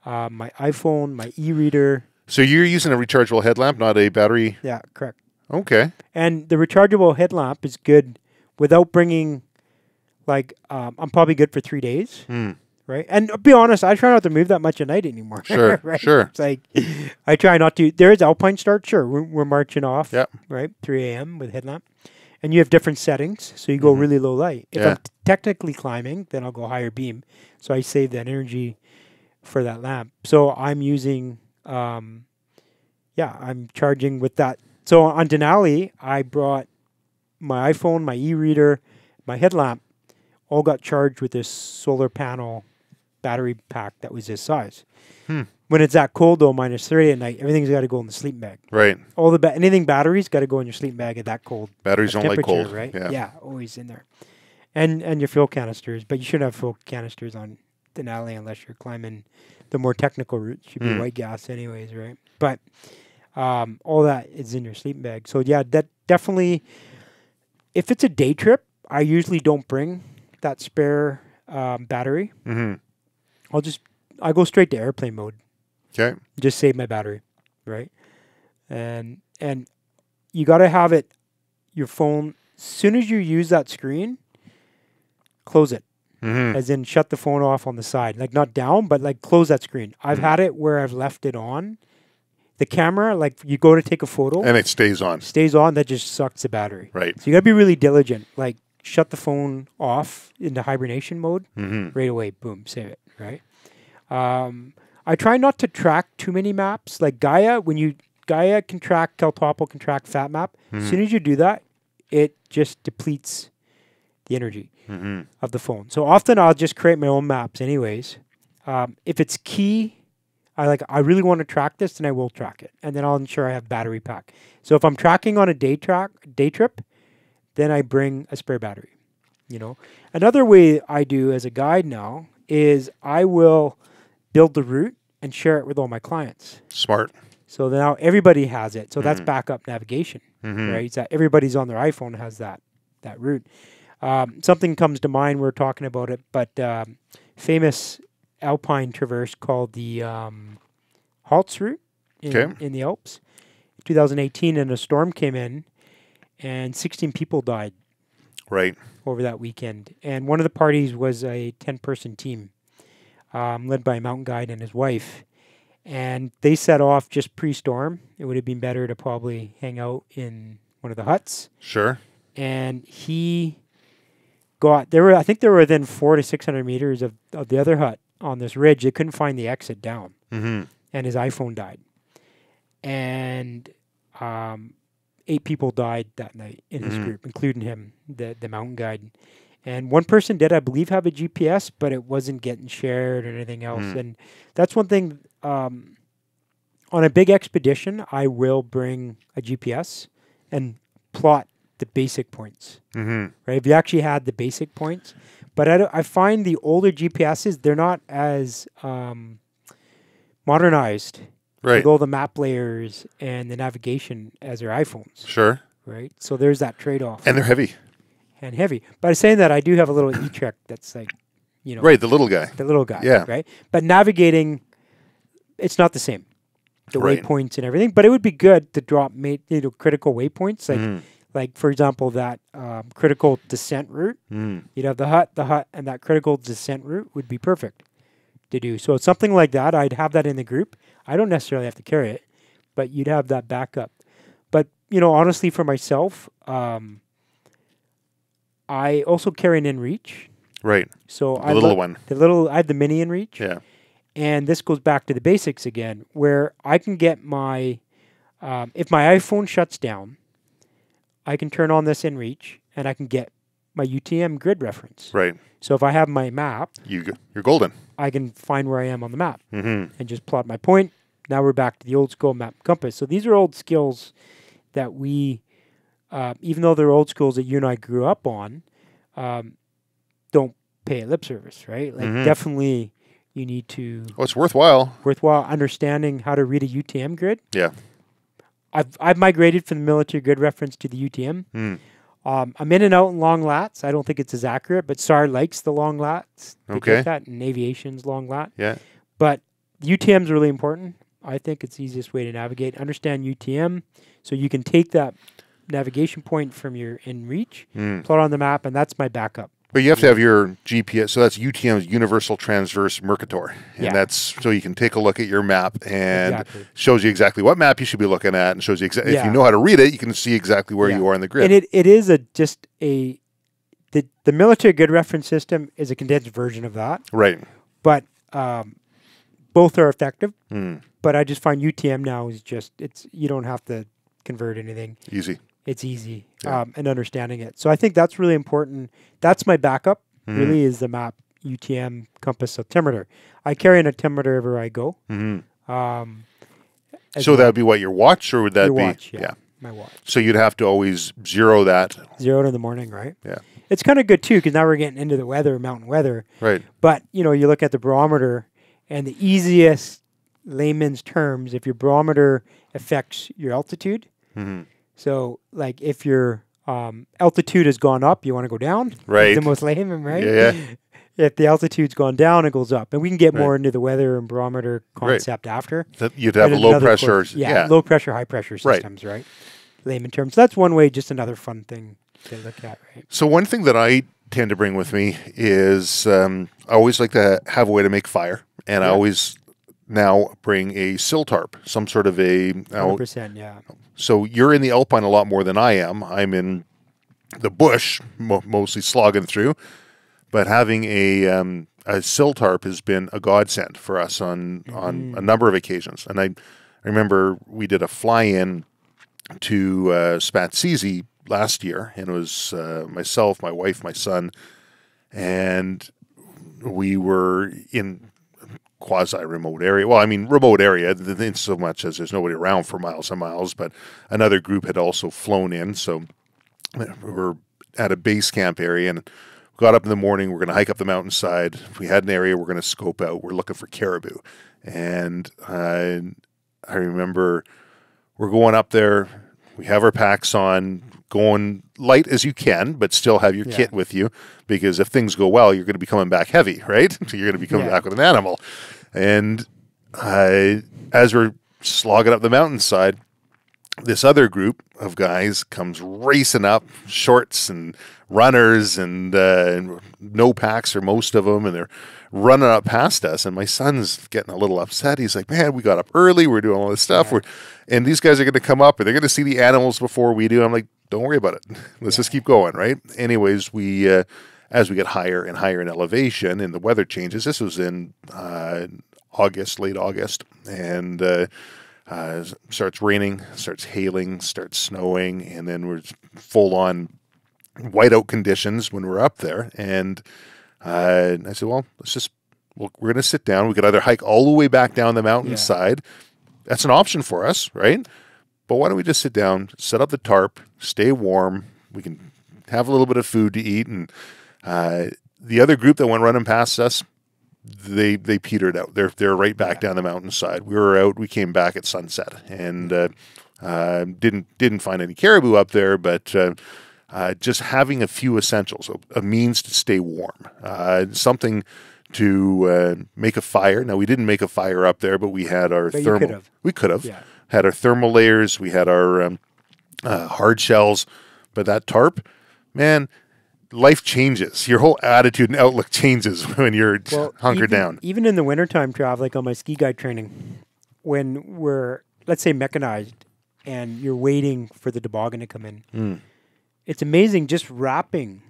My iPhone, my e-reader. So you're using a rechargeable headlamp, not a battery? Yeah, correct. Okay. And the rechargeable headlamp is good without bringing, like, I'm probably good for 3 days, right? And I'll be honest, I try not to move that much at night anymore. Sure, right? Sure. It's like, I try not to. There is Alpine Start, sure. We're marching off, right? 3 a.m. with headlamp. And you have different settings, so you go really low light. If I'm technically climbing, then I'll go higher beam. So I save that energy for that lamp. So I'm using, I'm charging with that. So on Denali, I brought my iPhone, my e-reader, my headlamp, all got charged with this solar panel battery pack that was this size. When it's that cold though, -30 at night, everything's got to go in the sleep bag. Right. All the anything batteries got to go in your sleep bag at that cold. Batteries don't like cold, right? Yeah. Yeah, always in there. And your fuel canisters, but you shouldn't have fuel canisters on Denali unless you're climbing the more technical routes. Should be white gas anyways, right? But all that is in your sleep bag. So yeah, that definitely, if it's a day trip, I usually don't bring that spare battery. I go straight to airplane mode. Okay. Just save my battery, right? And you got to have it, your phone, as soon as you use that screen, close it. As in shut the phone off on the side, like not down, but like close that screen. I've had it where I've left it on. The camera, like you go to take a photo. And it stays on. Stays on. That just sucks the battery. Right. So you got to be really diligent. Like shut the phone off into hibernation mode right away. Boom. Save it. Right. I try not to track too many maps. Like Gaia, Gaia can track, CalTopo can track, FatMap. As soon as you do that, it just depletes the energy of the phone. So often I'll just create my own maps anyways. If it's key, I really want to track this, then I will track it. And then I'll ensure I have battery pack. So if I'm tracking on a day trip, then I bring a spare battery, you know. Another way I do as a guide now is I will build the route and share it with all my clients. Smart. So now everybody has it. So that's backup navigation, right? So everybody's on their iPhone has that route. Something comes to mind, we're talking about it, but famous Alpine traverse called the Haltz route. in the Alps. In 2018, and a storm came in, and 16 people died. Right. Over that weekend. And one of the parties was a 10-person team led by a mountain guide and his wife. And they set off just pre-storm. It would have been better to probably hang out in one of the huts. Sure. And he got, I think they were within 400 to 600 meters of the other hut on this ridge. They couldn't find the exit down. Mm-hmm. And his iPhone died. And 8 people died that night in his group, including him, the mountain guide. And one person did, I believe, have a GPS, but it wasn't getting shared or anything else. And that's one thing. On a big expedition, I will bring a GPS and plot the basic points. Right? If you actually had the basic points. But I find the older GPSs, they're not as modernized. Right. With all the map layers and the navigation as their iPhones. Sure. Right? So there's that trade-off. And they're heavy. And heavy. But saying that, I do have a little e-trek that's like, you know. Right, the little guy. The little guy. Yeah. Right? But navigating, it's not the same. The waypoints and everything. But it would be good to drop critical waypoints. Like for example, that critical descent route. You'd have the hut, and that critical descent route would be perfect to do. So it's something like that. I'd have that in the group. I don't necessarily have to carry it, but you'd have that backup. But, you know, honestly, for myself, I also carry an inReach. Right. So the little one. The little, I have the mini inReach. Yeah. And this goes back to the basics again, where I can get my, if my iPhone shuts down, I can turn on this inReach and I can get my UTM grid reference. Right. So if I have my map, you're golden. I can find where I am on the map and just plot my point. Now we're back to the old school map compass. So these are old skills that we, even though they're old skills that you and I grew up on, don't pay lip service, right? Like definitely you need to... Oh, it's worthwhile. Worthwhile understanding how to read a UTM grid. Yeah. I've migrated from the military grid reference to the UTM. I'm in and out in long lats. I don't think it's as accurate, but SAR likes the long lats. Okay. That, and aviation's long lat. Yeah. But UTM is really important. I think it's the easiest way to navigate. Understand UTM so you can take that navigation point from your inReach, plot on the map, and that's my backup. But you have to have your GPS. So that's UTM's Universal Transverse Mercator. And that's so you can take a look at your map and shows you exactly what map you should be looking at and shows you exactly, if you know how to read it, you can see exactly where you are on the grid. And it is a, just a, the military grid reference system is a condensed version of that. Right. But both are effective. But I just find UTM now is just, you don't have to convert anything. Easy. It's easy and understanding it. So I think that's really important. That's my backup really is the map, UTM, compass, altimeter. I carry an altimeter wherever I go. So that would be what, your watch or would that be? Watch, yeah, my watch. So you'd have to always zero that. Zero it in the morning, right? Yeah. It's kind of good too because now we're getting into the weather, mountain weather. Right. But, you know, you look at the barometer and the easiest layman's terms, if your barometer affects your altitude, so, like, if your altitude has gone up, you want to go down. Right. It's the most layman, right? Yeah. If the altitude's gone down, it goes up. And we can get more into the weather and barometer concept after. You'd have low pressure. Yeah, low pressure, high pressure systems, right? Layman terms. So that's one way, just another fun thing to look at, right? So one thing that I tend to bring with me is I always like to have a way to make fire. And I always now bring a siltarp, some sort of a... 100%, yeah. So you're in the alpine a lot more than I am. I'm in the bush, mostly slogging through. But having a siltarp has been a godsend for us on a number of occasions. And I remember we did a fly-in to Spatsizi last year. And it was myself, my wife, my son. And we were in... quasi-remote area. Well, I mean, remote area, in so much as there's nobody around for miles and miles, but another group had also flown in, so we were at a base camp area, and got up in the morning, we're going to hike up the mountainside. If we had an area, we're going to scope out. We're looking for caribou. And I remember we're going up there, we have our packs on, going light as you can, but still have your kit with you, because if things go well, you're going to be coming back heavy, right? So you're going to be coming back with an animal. And as we're slogging up the mountainside. This other group of guys comes racing up, shorts and runners and no packs for most of them, and they're running up past us. And my son's getting a little upset. He's like, man, we got up early. We're doing all this stuff. Yeah. And these guys are going to come up, and they're going to see the animals before we do. I'm like, don't worry about it. Let's just keep going, right? Anyways, we as we get higher and higher in elevation and the weather changes, this was in August, late August, and starts raining, starts hailing, starts snowing, and then we're full-on whiteout conditions when we're up there. And I said, well, we're going to sit down. We could either hike all the way back down the mountainside. Yeah. That's an option for us, right? But why don't we just sit down, set up the tarp, stay warm. We can have a little bit of food to eat. And the other group that went running past us, they petered out. They're right back down the mountainside. We were out. We came back at sunset and didn't find any caribou up there, but just having a few essentials, a means to stay warm, something to make a fire. Now, we didn't make a fire up there, but we had our thermal. We could have had our thermal layers. We had our hard shells, but that tarp, man. Life changes. Your whole attitude and outlook changes when you're hunkered down. Even in the wintertime, Trav, like on my ski guide training, when we're, let's say, mechanized and you're waiting for the toboggan to come in, it's amazing just wrapping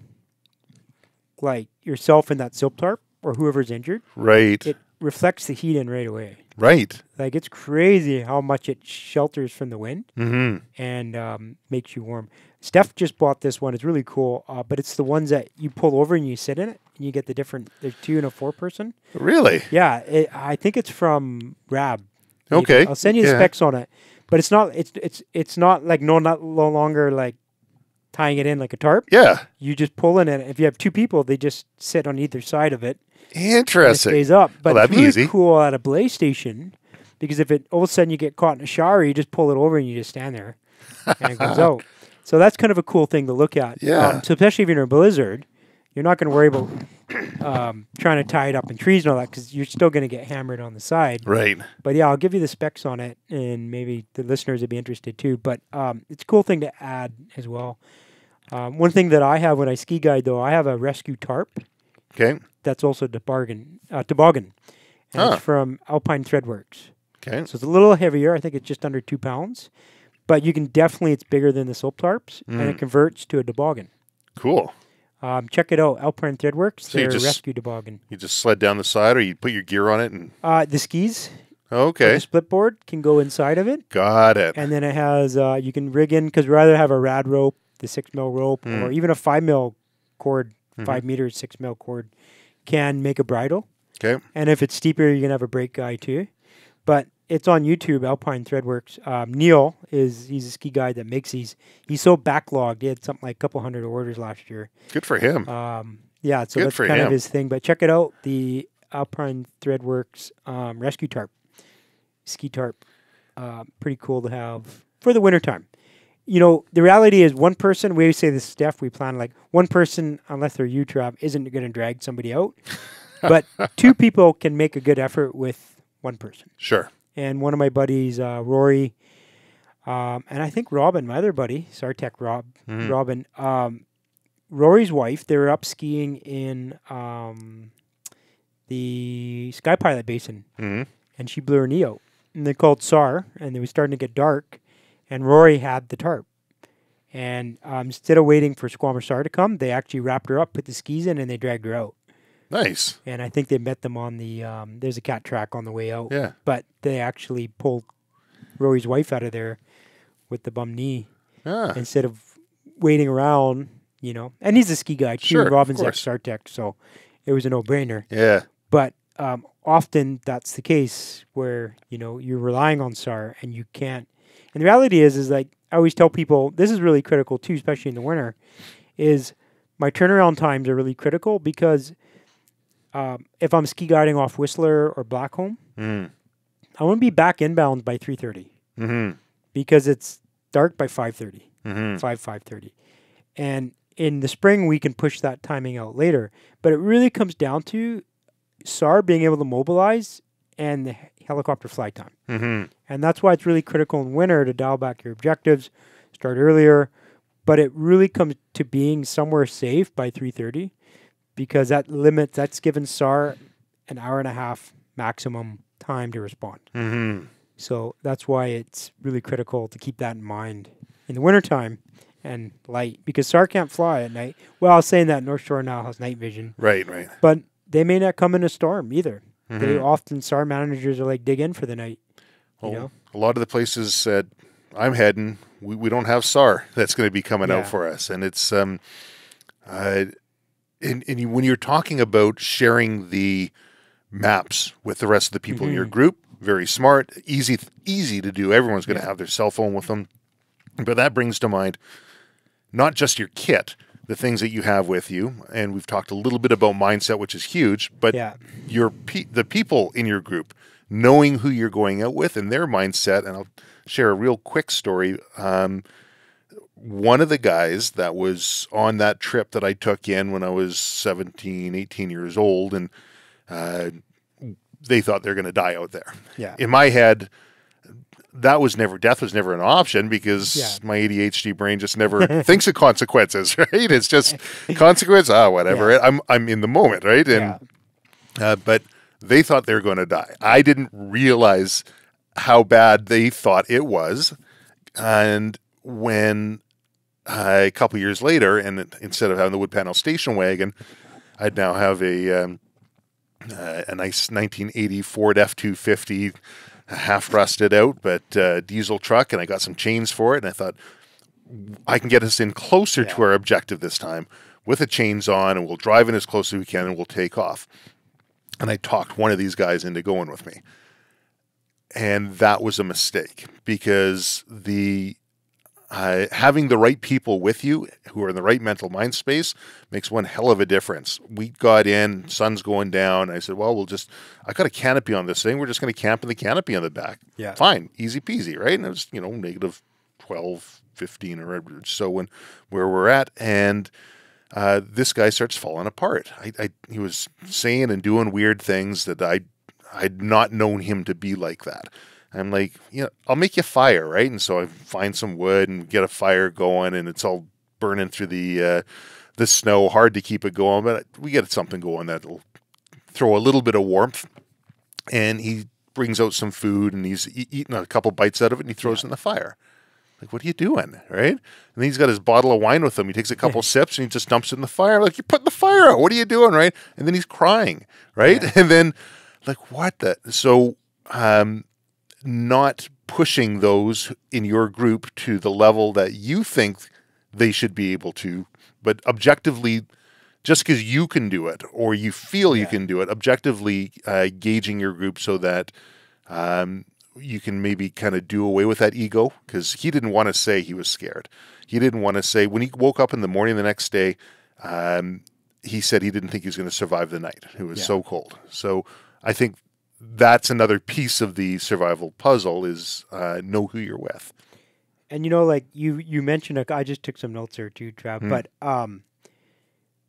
like yourself in that silk tarp or whoever's injured. Right. It reflects the heat in right away. Right. Like it's crazy how much it shelters from the wind and makes you warm. Steph just bought this one. It's really cool, but it's the ones that you pull over and you sit in it, and you get the different. There's 2 and a 4 person. Really? Yeah, I think it's from Rab. Okay, I'll send you the specs on it, but it's not. It's not like no longer like tying it in like a tarp. Yeah, you just pull in it. If you have 2 people, they just sit on either side of it. Interesting. It stays up, but it's really cool at a belay station because if it all of a sudden you get caught in a shower, you just pull it over and you just stand there, and it goes out. So that's kind of a cool thing to look at. Yeah. So especially if you're in a blizzard, you're not going to worry about trying to tie it up in trees and all that because you're still going to get hammered on the side. Right. But yeah, I'll give you the specs on it, and maybe the listeners would be interested too. But it's a cool thing to add as well. One thing that I have when I ski guide, though, I have a rescue tarp. Okay. That's also toboggan. And it's from Alpine Threadworks. Okay. So it's a little heavier. I think it's just under 2 pounds. But you can definitely, it's bigger than the silk tarps, and it converts to a toboggan. Cool. Check it out, Alpine Threadworks, so their rescue toboggan. You just sled down the side, or you put your gear on it? And the skis. Okay. The split board can go inside of it. Got it. And then it has, you can rig in, because we either have a rad rope, the 6 mil rope, or even a 5 mil cord, 5 meters, 6 mil cord, can make a bridle. Okay. And if it's steeper, you can have a brake guy too. But it's on YouTube, Alpine Threadworks. Neil, he's a ski guy that makes these. He's so backlogged. He had something like a couple hundred orders last year. Good for him. Yeah, so that's kind of his thing. But check it out, the Alpine Threadworks rescue tarp, ski tarp. Pretty cool to have for the wintertime. You know, the reality is one person, we say this, Steph, we plan like one person, unless they're you, Trav, isn't going to drag somebody out. But 2 people can make a good effort with 1 person. Sure. And one of my buddies, Rory, and I think Robin, my other buddy, Sartec Robin, Rory's wife, they were up skiing in the Sky Pilot Basin, and she blew her knee out. And they called SAR, and it was starting to get dark, and Rory had the tarp. And instead of waiting for Squamish SAR to come, they actually wrapped her up, put the skis in, and they dragged her out. Nice. And I think they met them on the, there's a cat track on the way out. Yeah. But they actually pulled Rory's wife out of there with the bum knee instead of waiting around, you know. And he's a ski guy. Sure, Robin's ex-Sartec, so it was a no-brainer. Yeah. But often that's the case where, you know, you're relying on SAR and you can't. And the reality is like, I always tell people, this is really critical too, especially in the winter, is my turnaround times are really critical because if I'm ski guiding off Whistler or Blackcomb, I want to be back inbound by 3:30 because it's dark by 5:30, 5:30. And in the spring, we can push that timing out later. But it really comes down to SAR being able to mobilize and the helicopter flight time. Mm-hmm. And that's why it's really critical in winter to dial back your objectives, start earlier. But it really comes to being somewhere safe by 3:30 because that limits, that's given SAR an hour and a half maximum time to respond. Mm-hmm. So that's why it's really critical to keep that in mind in the wintertime and light, because SAR can't fly at night. Well, I was saying that North Shore now has night vision. Right, right. But they may not come in a storm either. Mm-hmm. They often, SAR managers are like, dig in for the night. Well, you know? A lot of the places that I'm heading, we don't have SAR that's going to be coming out for us. And it's, and when you're talking about sharing the maps with the rest of the people in your group, very smart, easy to do. Everyone's going to have their cell phone with them. But that brings to mind not just your kit, the things that you have with you, and we've talked a little bit about mindset, which is huge, but the people in your group, knowing who you're going out with and their mindset. And I'll share a real quick story. One of the guys that was on that trip that I took in when I was 17, 18 years old, and they thought they're going to die out there. Yeah. In my head, that was never, death was never an option because my ADHD brain just never thinks of consequences, right? It's just consequence, whatever. I'm in the moment, right? And but they thought they were going to die. I didn't realize how bad they thought it was. And when a couple years later, and instead of having the wood panel station wagon, I'd now have a nice 1980 Ford F-250, half rusted out, but diesel truck, and I got some chains for it, and I thought, I can get us in closer to our objective this time with the chains on, and we'll drive in as close as we can, and we'll take off. And I talked one of these guys into going with me. And that was a mistake, because the having the right people with you who are in the right mental mind space makes one hell of a difference. We got in, sun's going down. I said, well, we'll just, I got a canopy on this thing. We're just going to camp in the canopy on the back. Yeah. Fine. Easy peasy. Right. And it was, you know, -12, 15 or so when, where we're at. And, this guy starts falling apart. He was saying and doing weird things that I'd not known him to be like that. I'm like, you know, I'll make you a fire, right? And so I find some wood and get a fire going, and it's all burning through the snow. Hard to keep it going, but we get something going that'll throw a little bit of warmth. And he brings out some food, and he's eating a couple bites out of it, and he throws it in the fire. Like, what are you doing, right? And then he's got his bottle of wine with him. He takes a couple sips, and he just dumps it in the fire. I'm like, you're putting the fire out. What are you doing, right? And then he's crying, right? Yeah. And then, like, what the? So, not pushing those in your group to the level that you think they should be able to, but objectively, just because you can do it or you feel you can do it, objectively gauging your group so that you can maybe kind of do away with that ego, because he didn't want to say he was scared. He didn't want to say, when he woke up in the morning the next day, he said he didn't think he was going to survive the night. It was so cold. So I think that's another piece of the survival puzzle is know who you're with. And, you know, like you mentioned, I just took some notes there too, Trav, but,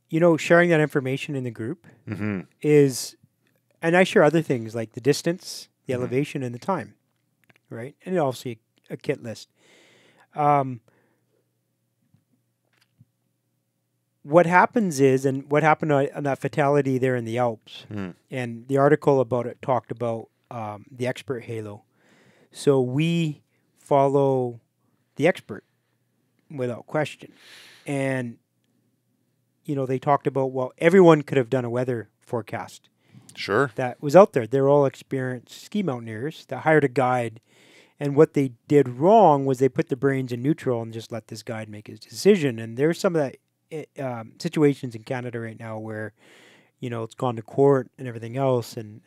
you know, sharing that information in the group is, and I share other things like the distance, the elevation, and the time, right? And obviously a kit list. What happens is, and what happened on that fatality there in the Alps, and the article about it talked about the expert halo. So we follow the expert without question. And, you know, they talked about, well, everyone could have done a weather forecast. Sure. That was out there. They're all experienced ski mountaineers that hired a guide. And what they did wrong was they put the brains in neutral and just let this guide make his decision. And there's some of that. Situations in Canada right now where, you know, it's gone to court and everything else, and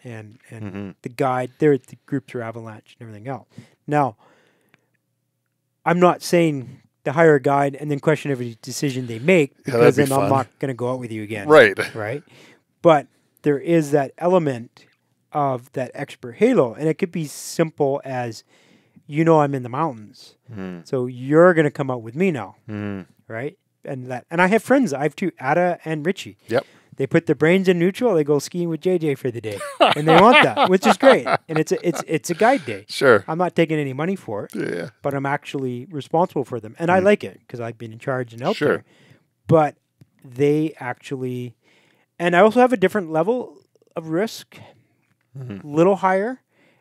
the guide, the groups are avalanche and everything else. Now, I'm not saying to hire a guide and then question every decision they make, because then I'm not going to go out with you again. Right. Right. But there is that element of that expert halo, and it could be simple as, you know, I'm in the mountains, so you're going to come out with me now, right? And I have friends. I have two, Ada and Richie. Yep. They put their brains in neutral. They go skiing with JJ for the day, and they want that, which is great. And it's a guide day. Sure, I'm not taking any money for it. Yeah, but I'm actually responsible for them, and I like it because I've been in charge and out there. But they actually, and I also have a different level of risk, little higher.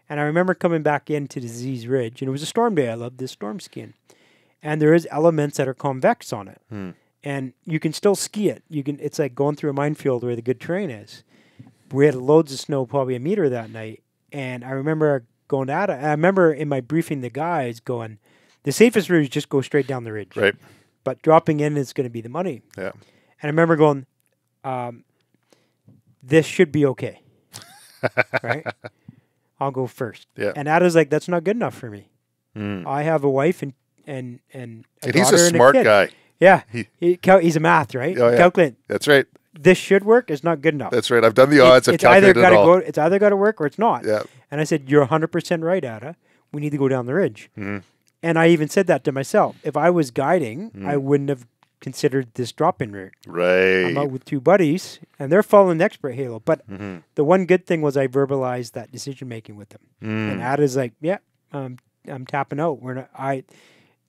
And I remember coming back into Disease Ridge, and it was a storm day. I love this storm skiing, and there is elements that are convex on it. And you can still ski it. You can. It's like going through a minefield where the good terrain is. We had loads of snow, probably a meter that night. And I remember going at it. I remember in my briefing the guys going, the safest route is just go straight down the ridge. Right. But dropping in is going to be the money. Yeah. And I remember going, this should be okay. Right? I'll go first. Yeah. And Ada's like, that's not good enough for me. I have a wife and he's a smart guy. Yeah, he's a math, right? Oh, yeah. Calculate. That's right. This should work. It's not good enough. That's right. I've done the odds. I've calculated it all. It's either got to work or it's not. Yeah. And I said, you're 100% right, Ada. We need to go down the ridge. And I even said that to myself. If I was guiding, I wouldn't have considered this drop-in route. Right. I'm out with two buddies, and they're following the expert halo. But the one good thing was I verbalized that decision-making with them. And Ada's like, yeah, I'm tapping out. We're not...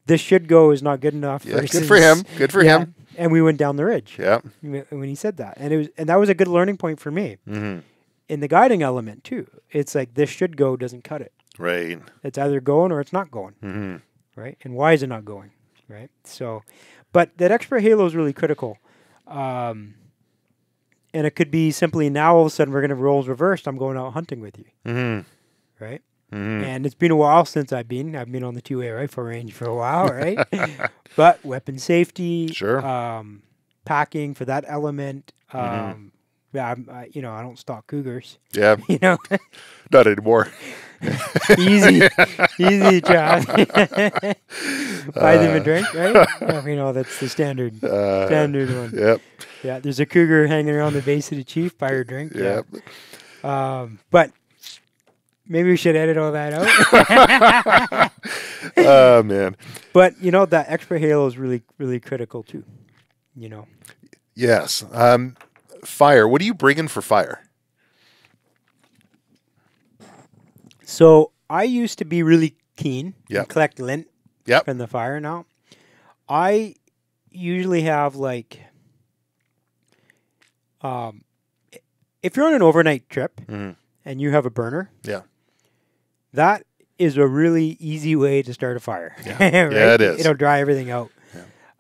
This should go is not good enough. Yeah, good for him. Good for him. And we went down the ridge. Yeah. When he said that, and it was, and that was a good learning point for me. In the guiding element too, it's like this should go doesn't cut it. Right. It's either going or it's not going. Right. And why is it not going? Right. So, but that expert halo is really critical, and it could be simply now all of a sudden we're going to roles reversed. I'm going out hunting with you. Right. And it's been a while since I've been on the two-way rifle range for a while, right? But weapon safety, sure, packing for that element. Yeah, I don't stalk cougars. Yeah, you know, not anymore. easy job. Buy them a drink, right? That's the standard one. Yep. Yeah, there's a cougar hanging around the base of the chief. Buy her a drink. Yep. Yeah. But. Maybe we should edit all that out. Oh, man. But, that expert halo is really, really critical, too. Yes. Fire. What are you bringing for fire? So, I used to be really keen and collect lint from the fire now. I usually have, if you're on an overnight trip and you have a burner, that is a really easy way to start a fire. Yeah, right? Yeah, it is. It'll dry everything out.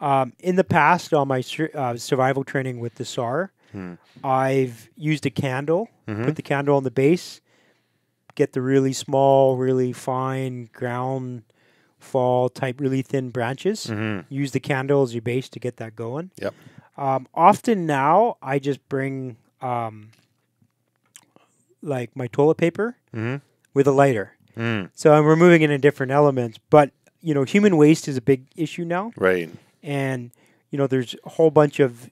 Yeah. In the past, on my survival training with the SAR, I've used a candle, put the candle on the base, get the really small, really fine ground fall type, really thin branches, use the candle as your base to get that going. Yep. Often now, I just bring my toilet paper with a lighter. So I'm removing it in different elements. But, human waste is a big issue now. Right. And, there's a whole bunch of,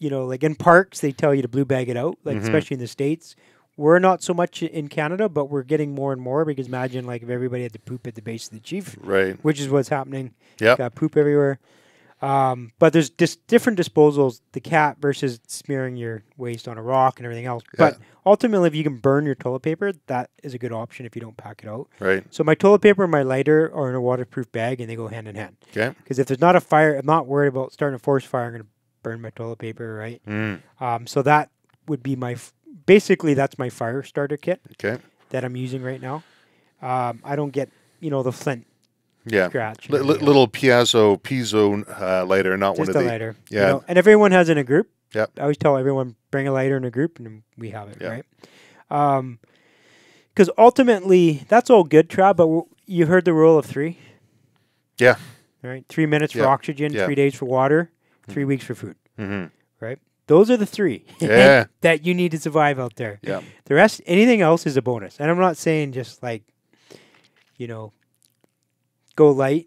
in parks, they tell you to blue bag it out, especially in the States. We're not so much in Canada, but we're getting more and more because imagine, if everybody had to poop at the base of the chief. Right. Which is what's happening. Yeah. Got poop everywhere. But there's just different disposals, the cat versus smearing your waste on a rock and everything else. But ultimately, if you can burn your toilet paper, that is a good option if you don't pack it out. Right. So my toilet paper and my lighter are in a waterproof bag, and they go hand in hand. Okay. Because if there's not a fire, I'm not worried about starting a forest fire. I'm going to burn my toilet paper, right? So that would be my, basically, that's my fire starter kit that I'm using right now. I don't get, the flint. Yeah, little piezo lighter, not just one of the lighter. Yeah, and everyone has in a group. Yeah, I always tell everyone bring a lighter in a group, and we have it right. Because ultimately, that's all good, Trav. But you heard the rule of three. Yeah. Right. 3 minutes for oxygen, 3 days for water, 3 weeks for food. Right. Those are the three that you need to survive out there. Yeah. The rest, anything else, is a bonus. And I'm not saying just go light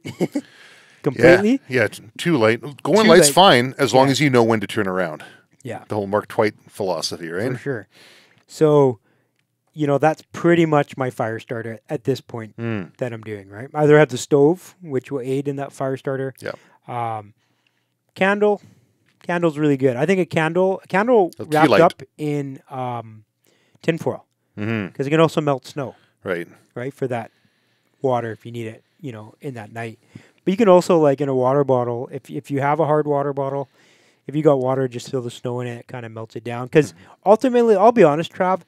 completely. Yeah, too light. Going light's fine as long as you know when to turn around. Yeah. The whole Mark Twight philosophy, right? For sure. So, that's pretty much my fire starter at this point that I'm doing, right? Either I have the stove, which will aid in that fire starter. Yeah. Candle, Candle's really good. I think a candle wrapped up in tinfoil, because it can also melt snow. Right. Right, for that water if you need it, you know, in that night. But you can also, like, in a water bottle, if you have a hard water bottle, if you got water, just fill the snow in it. It kind of melts it down. Because ultimately, I'll be honest, Trav,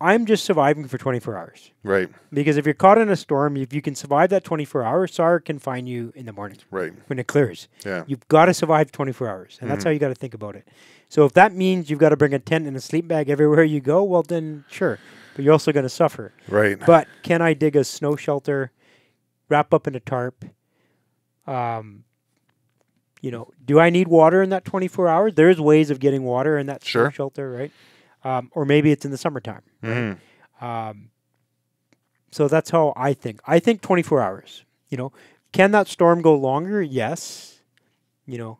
I'm just surviving for 24 hours. Right. Because if you're caught in a storm, if you can survive that 24 hours, SAR can find you in the morning. Right. When it clears. Yeah. You've got to survive 24 hours. And that's how you got to think about it. So if that means you've got to bring a tent and a sleep bag everywhere you go, well, then sure. But you're also going to suffer. Right. But can I dig a snow shelter, wrap up in a tarp? You know, do I need water in that 24 hours? There's ways of getting water in that snow shelter, right? Or maybe it's in the summertime. Right? So that's how I think. I think 24 hours, you know. Can that storm go longer? Yes. You know,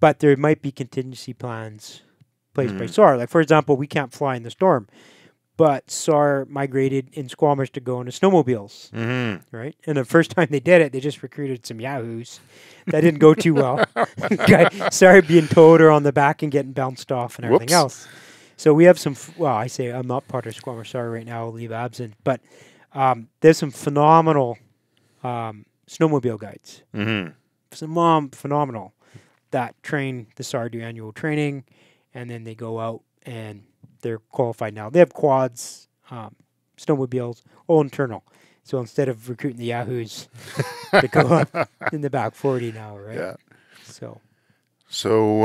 but there might be contingency plans placed by SAR. Like, for example, we can't fly in the storm, but SAR migrated in Squamish to go into snowmobiles, right? And the first time they did it, they just recruited some yahoos. That didn't go too well. SAR being towed or on the back and getting bounced off and everything else. So we have some, well, I say I'm not part of Squamish Star right now, I'll leave absent, but there's some phenomenal snowmobile guides. Some phenomenal that train the SAR, do annual training, and then they go out and they're qualified now. They have quads, snowmobiles, all internal. So instead of recruiting the yahoos, they go up in the back 40 now, right? Yeah. So, some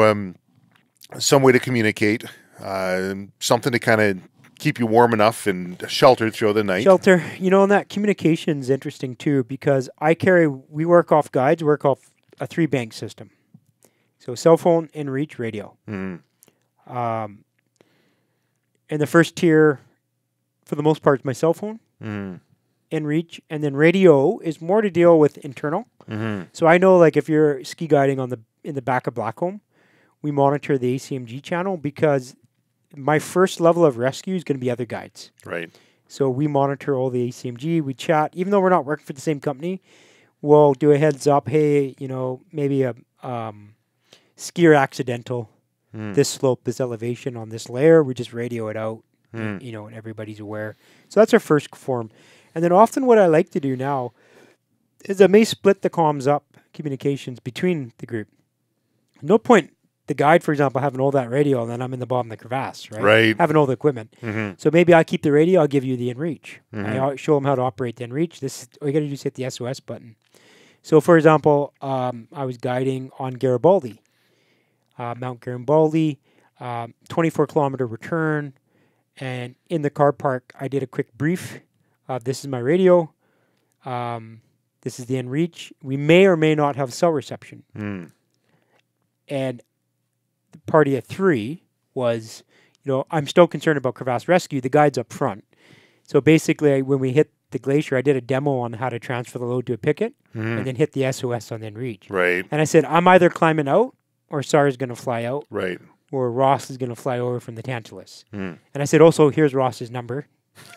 way to communicate. Something to kind of keep you warm enough and sheltered through the night. Shelter. You know, and that communication's interesting too, because I carry, we work off guides, work off a 3-bank system. So cell phone, in-reach, radio. And the first tier, for the most part, is my cell phone, in-reach, and then radio is more to deal with internal. So I know, like, if you're ski guiding on the in the back of Blackcomb, we monitor the ACMG channel, because my first level of rescue is going to be other guides. Right. So we monitor all the ACMG. We chat. Even though we're not working for the same company, we'll do a heads up. Hey, you know, maybe a skier accidental. This slope, this elevation on this layer. We just radio it out, and, you know, and everybody's aware. So that's our first form. And then often what I like to do now is I may split the comms up, communications between the group. No point. The guide, for example, having all that radio, and then I'm in the bottom of the crevasse, right? Right. Having all the equipment. So maybe I keep the radio, I'll give you the in-reach. I'll show them how to operate the in-reach. This is, all you got to do is hit the SOS button. So, for example, I was guiding on Garibaldi, Mount Garibaldi, 24-kilometer return, and in the car park, I did a quick brief. This is my radio. This is the in-reach. We may or may not have cell reception. And the party of 3 was, you know, I'm still concerned about crevasse rescue. The guide's up front. So basically, when we hit the glacier, I did a demo on how to transfer the load to a picket and then hit the SOS on the in-reach. Right. And I said, I'm either climbing out or SAR is going to fly out. Right. Or Ross is going to fly over from the Tantalus. And I said, also, here's Ross's number.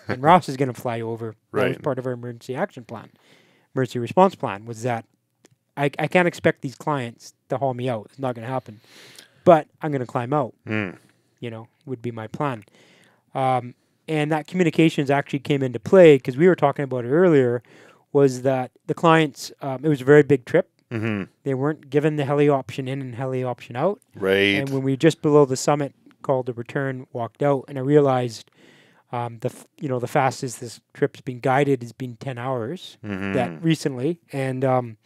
And Ross is going to fly over. Right. That was part of our emergency action plan. Emergency response plan was that I can't expect these clients to haul me out. It's not going to happen. But I'm going to climb out, you know, would be my plan. And that communications actually came into play, because we were talking about it earlier, was that the clients, it was a very big trip. They weren't given the heli option in and heli option out. Right. And when we were just below the summit, called the return, walked out, and I realized, you know, the fastest this trip's been guided has been 10 hours that recently. And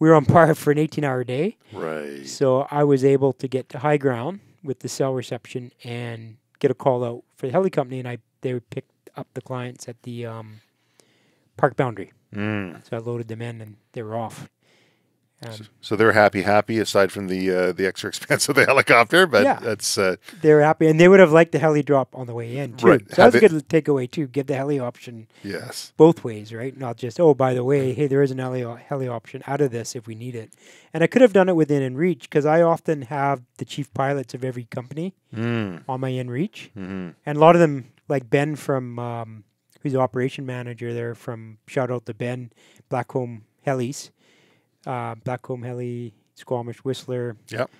we were on par for an 18-hour day. Right. So I was able to get to high ground with the cell reception and get a call out for the heli company, and they picked up the clients at the park boundary. So I loaded them in, and they were off. So they're happy, aside from the extra expense of the helicopter. But yeah, that's they're happy, and they would have liked the heli drop on the way in too. Right. So that's a good takeaway too. Give the heli option, yes, both ways, right? Not just, oh, by the way, hey, there is an heli option out of this if we need it. And I could have done it within in-reach, because I often have the chief pilots of every company on my in-reach, and a lot of them, like Ben from who's the operation manager there, from shout out to Ben, Blackcomb Helis. Blackcomb Heli Squamish, Whistler. Yep.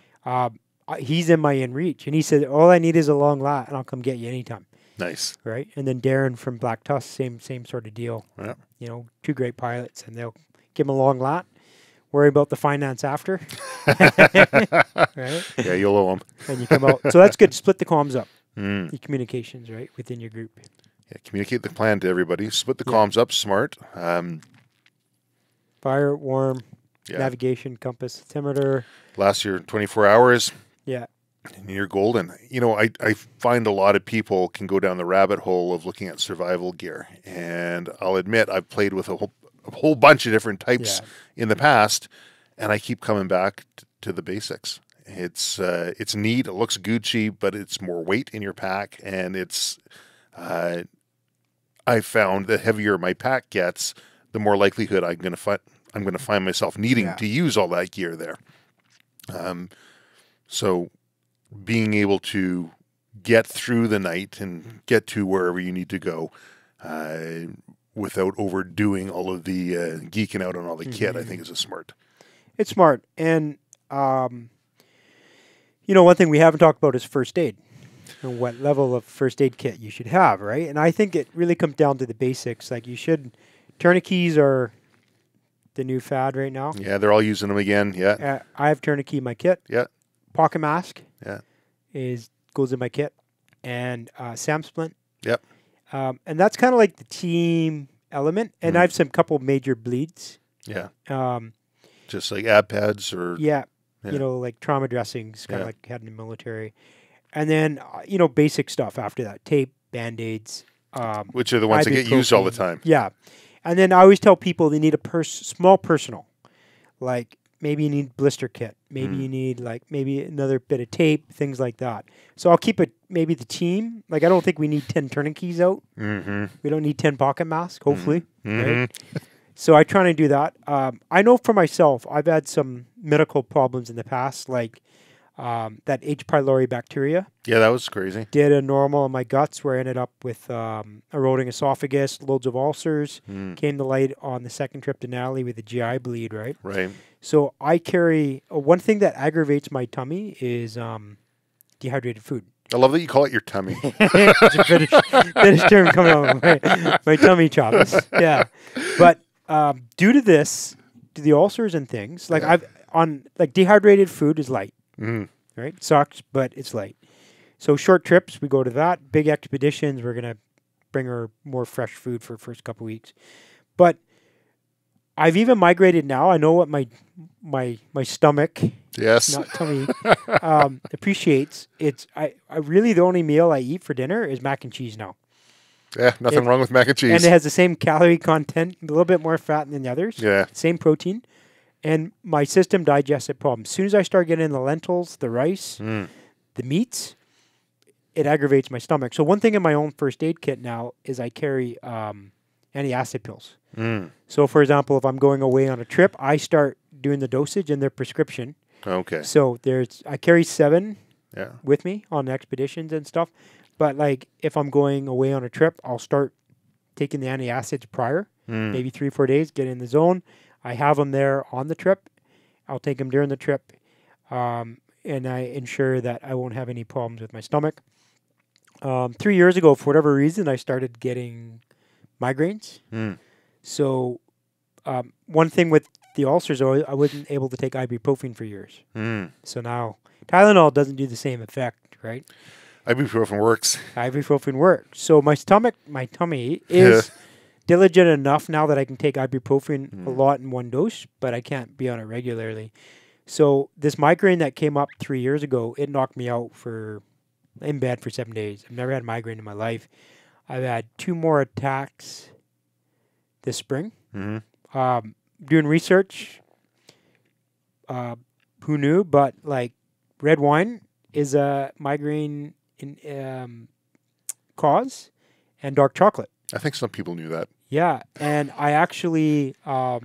He's in my in reach, and he said, all I need is a long lat, and I'll come get you anytime. Nice. Right? And then Darren from Black Tusk, same sort of deal. Yep. You know, two great pilots, and they'll give him a long lat. Worry about the finance after. Right? Yeah, you'll owe them. And you come out. So that's good. Split the comms up. Mm. The communications, right, within your group. Yeah, communicate the plan to everybody. Split the comms up, smart. Fire, warm, navigation, compass, altimeter. Last year, 24 hours. Yeah. And you're golden. You know, I find a lot of people can go down the rabbit hole of looking at survival gear. And I'll admit, I've played with a whole bunch of different types in the past, and I keep coming back to the basics. It's neat. It looks Gucci, but it's more weight in your pack, and it's I found the heavier my pack gets, the more likelihood I'm going to find myself needing to use all that gear there. So being able to get through the night and get to wherever you need to go, without overdoing all of the geeking out on all the kit, I think is a smart. It's smart. And, you know, one thing we haven't talked about is first aid and what level of first aid kit you should have, right? And I think it really comes down to the basics. Like you should, tourniquets are the new fad right now. Yeah, they're all using them again. Yeah. I have tourniquet in my kit. Yeah. Pocket mask goes in my kit. And SAM splint. Yep. And that's kind of like the team element. And I have some couple major bleeds. Yeah. Just like ab pads or... Yeah. You know, like trauma dressings, kind of like had in the military. And then, you know, basic stuff after that. Tape, Band-Aids. Which are the ones that get used all the time. Yeah. And then I always tell people they need a small personal. Like maybe you need blister kit. Maybe you need like maybe another bit of tape, things like that. So I'll keep it. Maybe the team, like I don't think we need 10 tourniquets out. We don't need 10 pocket masks, hopefully. Right? So I try to do that. I know for myself, I've had some medical problems in the past, like that H. pylori bacteria. Yeah, that was crazy. Did a normal in my guts where I ended up with eroding esophagus, loads of ulcers. Came to light on the second trip to Denali with a GI bleed, right? Right. So I carry, one thing that aggravates my tummy is dehydrated food. I love that you call it your tummy. It's a British term coming out of my tummy chops. Yeah. But due to this, to the ulcers and things, like dehydrated food is light. Right? Sucks, but it's light. So short trips, we go to that. Big expeditions, we're going to bring her more fresh food for the first couple weeks. But I've even migrated now. I know what my stomach, not tummy, appreciates. I really the only meal I eat for dinner is mac and cheese now. Yeah, nothing wrong with mac and cheese. And it has the same calorie content, a little bit more fat than the others. Yeah, same protein, and my system digests it. Problem. As soon as I start getting the lentils, the rice, the meats, it aggravates my stomach. So one thing in my own first aid kit now is I carry antacid pills. So, for example, if I'm going away on a trip, I start doing the dosage and their prescription. Okay. So I carry 7 with me on expeditions and stuff. But like if I'm going away on a trip, I'll start taking the antacids prior, maybe 3 or 4 days, get in the zone. I have them there on the trip. I'll take them during the trip, and I ensure that I won't have any problems with my stomach. 3 years ago, for whatever reason, I started getting migraines. So one thing with the ulcers, I wasn't able to take ibuprofen for years. So now Tylenol doesn't do the same effect, right? Ibuprofen works. Ibuprofen works. So my stomach, my tummy is diligent enough now that I can take ibuprofen a lot in one dose, but I can't be on it regularly. So this migraine that came up 3 years ago, it knocked me out in bed for 7 days. I've never had a migraine in my life. I've had 2 more attacks this spring. Doing research, who knew, but like red wine is a migraine cause, and dark chocolate. I think some people knew that. Yeah, and I actually love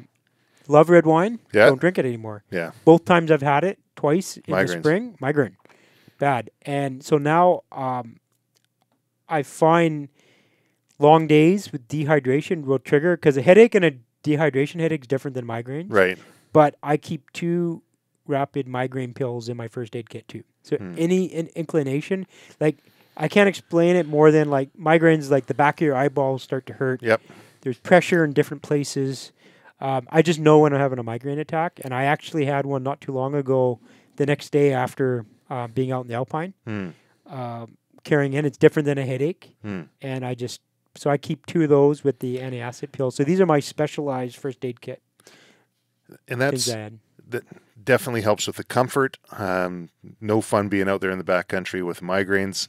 red wine. Yeah. Don't drink it anymore. Yeah. Both times I've had it, twice in the spring, migraine, bad. And so now I find long days with dehydration will trigger, because a headache and a dehydration headache is different than migraines. Right. But I keep 2 rapid migraine pills in my first aid kit too. So any inclination, like I can't explain it more than like migraines, like the back of your eyeballs start to hurt. Yep. There's pressure in different places. I just know when I'm having a migraine attack, and I actually had one not too long ago. The next day after being out in the Alpine, carrying in, it's different than a headache, and I just so I keep two of those with the antacid pills. So these are my specialized first aid kit, and that definitely helps with the comfort. No fun being out there in the backcountry with migraines.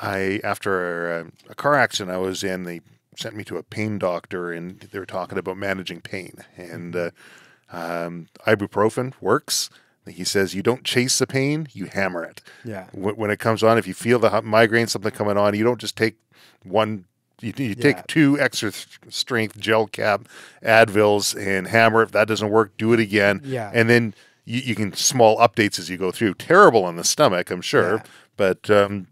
After a car accident I was in, they sent me to a pain doctor, and they were talking about managing pain, and ibuprofen works. He says, you don't chase the pain, you hammer it. Yeah. When it comes on, if you feel the migraine, something coming on, you don't just take one, you take two extra strength gel cap Advils and hammer. If that doesn't work, do it again. Yeah. And then you can small updates as you go through. Terrible on the stomach, I'm sure, but it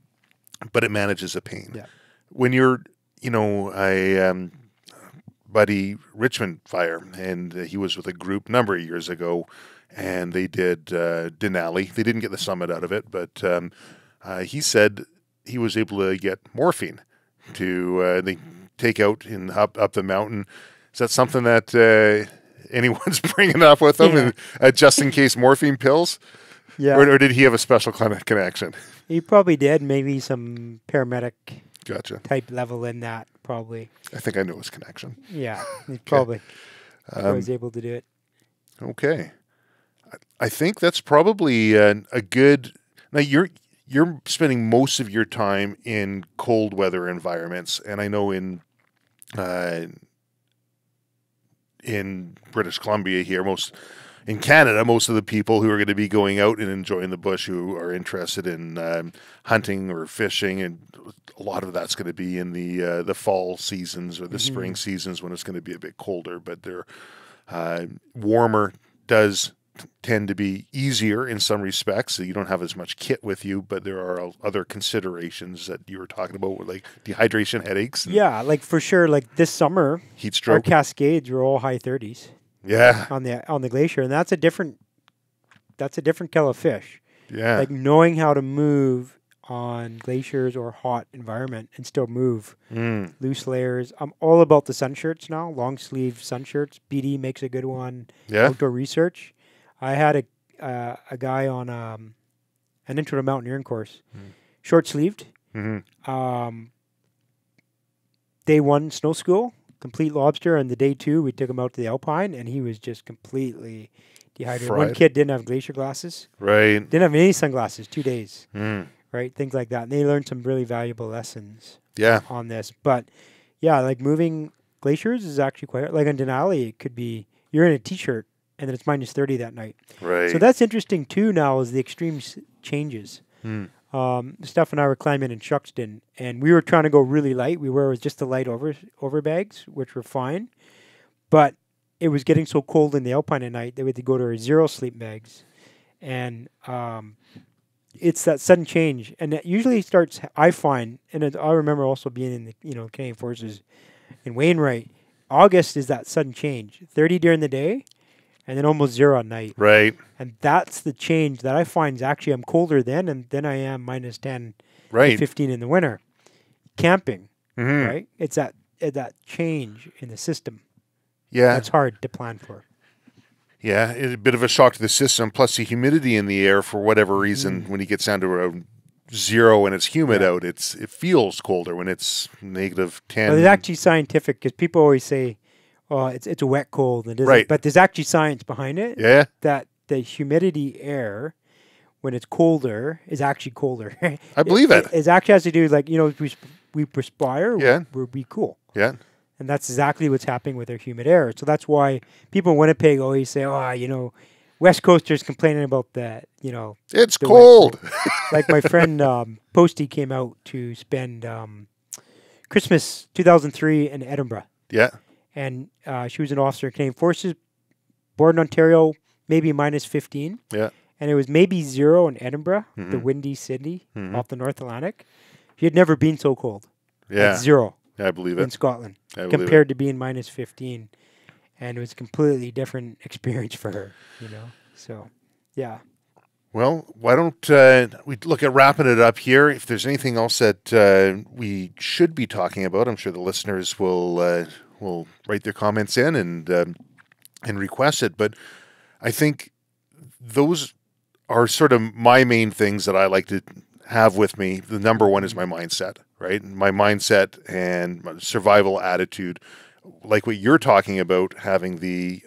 manages the pain. Yeah. When you're, you know, buddy Richmond Fire, and he was with a group a number of years ago, and they did Denali. They didn't get the summit out of it, but he said he was able to get morphine to they take out and up the mountain. Is that something that anyone's bringing up with them, just in case morphine pills? Yeah. Or did he have a special connection? He probably did. Maybe some paramedic type level in that, probably. I think I know his connection. Yeah, probably. I was able to do it. Okay. I think that's probably a good. Now you're spending most of your time in cold weather environments, and I know in British Columbia here, in Canada, most of the people who are going to be going out and enjoying the bush, who are interested in hunting or fishing, and a lot of that's going to be in the fall seasons or the spring seasons when it's going to be a bit colder, but they're warmer does tend to be easier in some respects. So you don't have as much kit with you, but there are other considerations that you were talking about, like dehydration, headaches. Yeah, like for sure. Like this summer, heat stroke. Our Cascades were all high 30s. Yeah, on the glacier, and that's a different kettle of fish. Yeah, like knowing how to move on glaciers or hot environment and still move loose layers. I'm all about the sun shirts now, long sleeve sun shirts. BD makes a good one. Yeah, Outdoor Research. I had a guy on an intro to mountaineering course, short sleeved. Day one snow school, complete lobster, and the day two we took him out to the Alpine, and he was just completely dehydrated. Fried. One kid didn't have glacier glasses, right? Didn't have any sunglasses. 2 days, right? Things like that. And they learned some really valuable lessons. Yeah. On this, but yeah, like moving glaciers is actually quite like on Denali. It could be you're in a t-shirt, and then it's minus 30 that night. Right. So that's interesting too now is the extreme changes. Steph and I were climbing in Shuckston, and we were trying to go really light. We were with just the light over bags, which were fine. But it was getting so cold in the Alpine at night that we had to go to our zero sleep bags. And it's that sudden change. And it usually starts, I find, and I remember also being in the Canadian Forces in Wainwright, August is that sudden change. 30 during the day. And then almost zero at night. Right. And that's the change that I find is actually I'm colder then, and then I am minus 10, right. 15 in the winter. Camping, right? It's that change in the system. Yeah. That's hard to plan for. Yeah, it's a bit of a shock to the system, plus the humidity in the air for whatever reason. When it gets down to a zero and it's humid out, it feels colder when it's negative 10. Well, it's actually scientific because people always say, oh, it's a wet cold, and right. But there's actually science behind it. Yeah, that the humidity air when it's colder is actually colder. I believe it. It actually has to do like we perspire. Yeah, we'll be cool. Yeah, and that's exactly what's happening with our humid air. So that's why people in Winnipeg always say, oh, West Coasters complaining about that. It's cold. Like my friend Posty came out to spend Christmas 2003 in Edinburgh. Yeah. And she was an officer, Canadian Forces, born in Ontario, maybe minus 15. Yeah. And it was maybe zero in Edinburgh, the windy city off the North Atlantic. She had never been so cold. Yeah. At zero. Yeah, I believe it. In Scotland. Compared to being minus 15. And it was a completely different experience for her, So Yeah. Well, why don't we look at wrapping it up here. If there's anything else that we should be talking about, I'm sure the listeners will write their comments in and request it. But I think those are sort of my main things that I like to have with me. The number one is my mindset, right? My mindset and my survival attitude, like what you're talking about, having the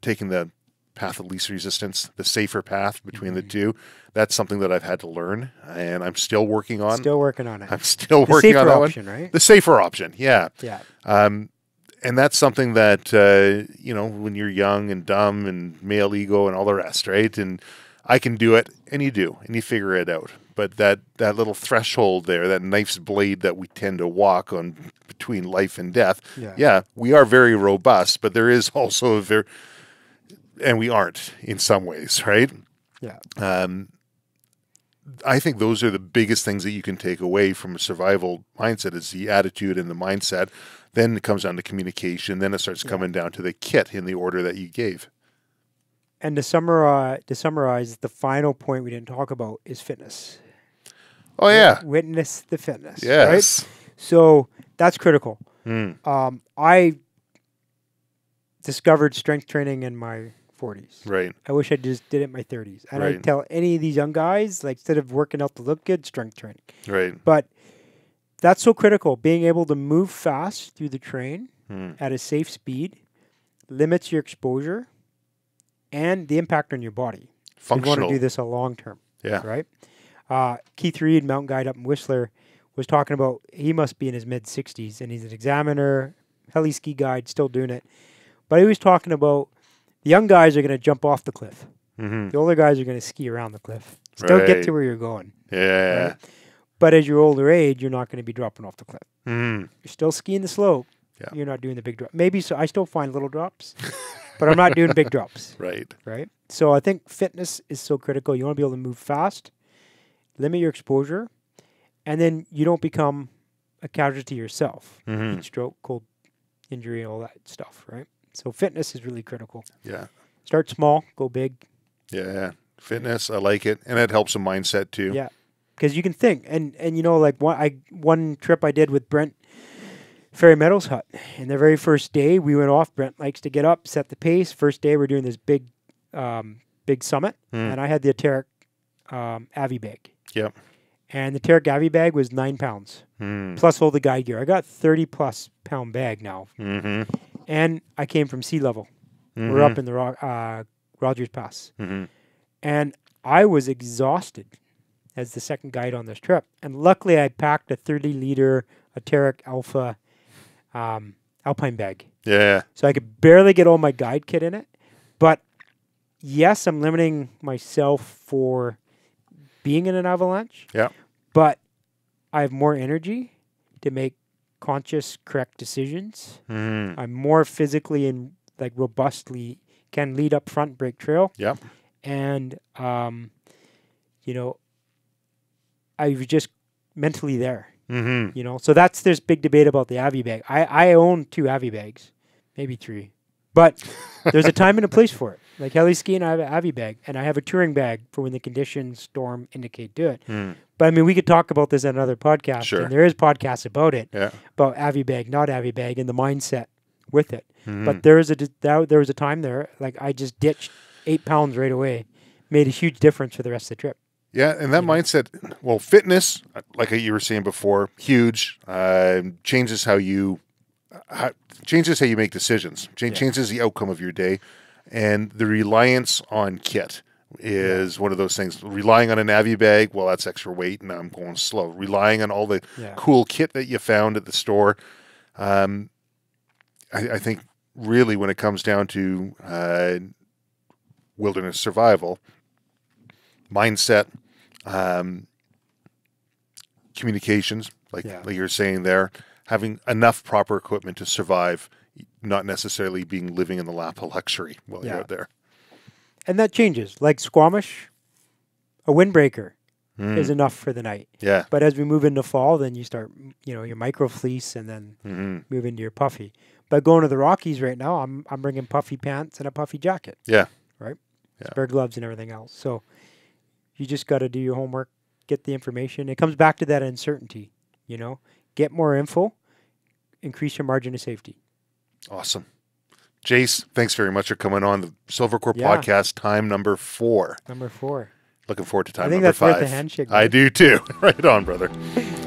taking the path of least resistance, the safer path between the two. That's something that I've had to learn, and I'm still working on. Still working on it. I'm still working on that option, one. Right? The safer option, yeah. Yeah. And that's something that, you know, when you're young and dumb and male ego and all the rest, right? And I can do it, and you do, and you figure it out. But that little threshold there, that knife's blade that we tend to walk on between life and death, yeah we are very robust, but there is also a very... And we aren't in some ways, right? Yeah. I think those are the biggest things that you can take away from a survival mindset is the attitude and the mindset. Then it comes down to communication. Then it starts coming down to the kit in the order that you gave. And to summarize, the final point we didn't talk about is fitness. Oh, yeah. Witness the fitness. Yes. Right? So that's critical. Mm. I discovered strength training in my 40s. Right. I wish I just did it in my 30s. And I tell any of these young guys, like, instead of working out to look good, strength training. Right. But that's so critical. Being able to move fast through the terrain at a safe speed limits your exposure and the impact on your body. Functional. So you want to do this a long term. Yeah. Right. Keith Reed, mountain guide up in Whistler, was talking about he must be in his mid 60s, and he's an examiner, heli ski guide, still doing it. But he was talking about the young guys are going to jump off the cliff. Mm-hmm. The older guys are going to ski around the cliff. Still get to where you're going. Yeah. Right? But as you're older age, you're not going to be dropping off the cliff. Mm. You're still skiing the slope. Yeah. You're not doing the big drop. Maybe so. I still find little drops, but I'm not doing big drops. Right. So I think fitness is so critical. You want to be able to move fast, limit your exposure, and then you don't become a casualty yourself. Mm-hmm. Heat stroke, cold injury, all that stuff. Right. So fitness is really critical. Yeah. Start small, go big. Yeah. Fitness, I like it. And it helps a mindset too. Yeah. Because you can think. And you know, like one trip I did with Brent, Fairy Meadows Hut. And the very first day we went off, Brent likes to get up, set the pace. First day we're doing this big big summit. Mm. And I had the Terric Avi bag. Yep. And the Terric Avi bag was 9 pounds. Mm. Plus all the guide gear. I got 30+ pound bag now. Mm-hmm. And I came from sea level. Mm-hmm. We're up in the Rogers Pass. Mm-hmm. And I was exhausted as the second guide on this trip. And luckily, I packed a 30-liter Terric Alpha Alpine bag. Yeah. So I could barely get all my guide kit in it. But yes, I'm limiting myself for being in an avalanche. Yeah. But I have more energy to make conscious, correct decisions. Mm. I'm more physically and like robustly can lead up front, break trail. Yeah. And, you know, I was just mentally there, mm-hmm. you know, so that's, there's big debate about the Avi bag. I own 2 Avi bags, maybe 3, but there's a time and a place for it. Like heli skiing, I have an Avi bag and I have a touring bag for when the conditions, storm indicate do it. Mm. But I mean, we could talk about this in another podcast. Sure. And there is podcasts about it, about Avi bag, not Avi bag, and the mindset with it. Mm-hmm. But there was a time there, like I just ditched 8 pounds right away, made a huge difference for the rest of the trip. Yeah, and that mindset, well, fitness, like you were saying before, huge, changes how you make decisions, changes the outcome of your day, and the reliance on kit is one of those things. Relying on an Avi bag, well, that's extra weight, and I'm going slow. Relying on all the cool kit that you found at the store. I think really when it comes down to wilderness survival, mindset, communications, like you're saying there, having enough proper equipment to survive, not necessarily being living in the lap of luxury while you're out there. And that changes. Like Squamish, a windbreaker is enough for the night. Yeah. But as we move into fall, then you start, you know, your micro fleece and then move into your puffy. But going to the Rockies right now, I'm bringing puffy pants and a puffy jacket. Yeah. Right? yeah. Spare gloves and everything else. So you just got to do your homework, get the information. It comes back to that uncertainty, you know. Get more info, increase your margin of safety. Awesome. Jace, thanks very much for coming on the Silvercore podcast, time number 4. Number 4. Looking forward to time number 5. I think that's worth the handshake. Right? I do too. Right on, brother.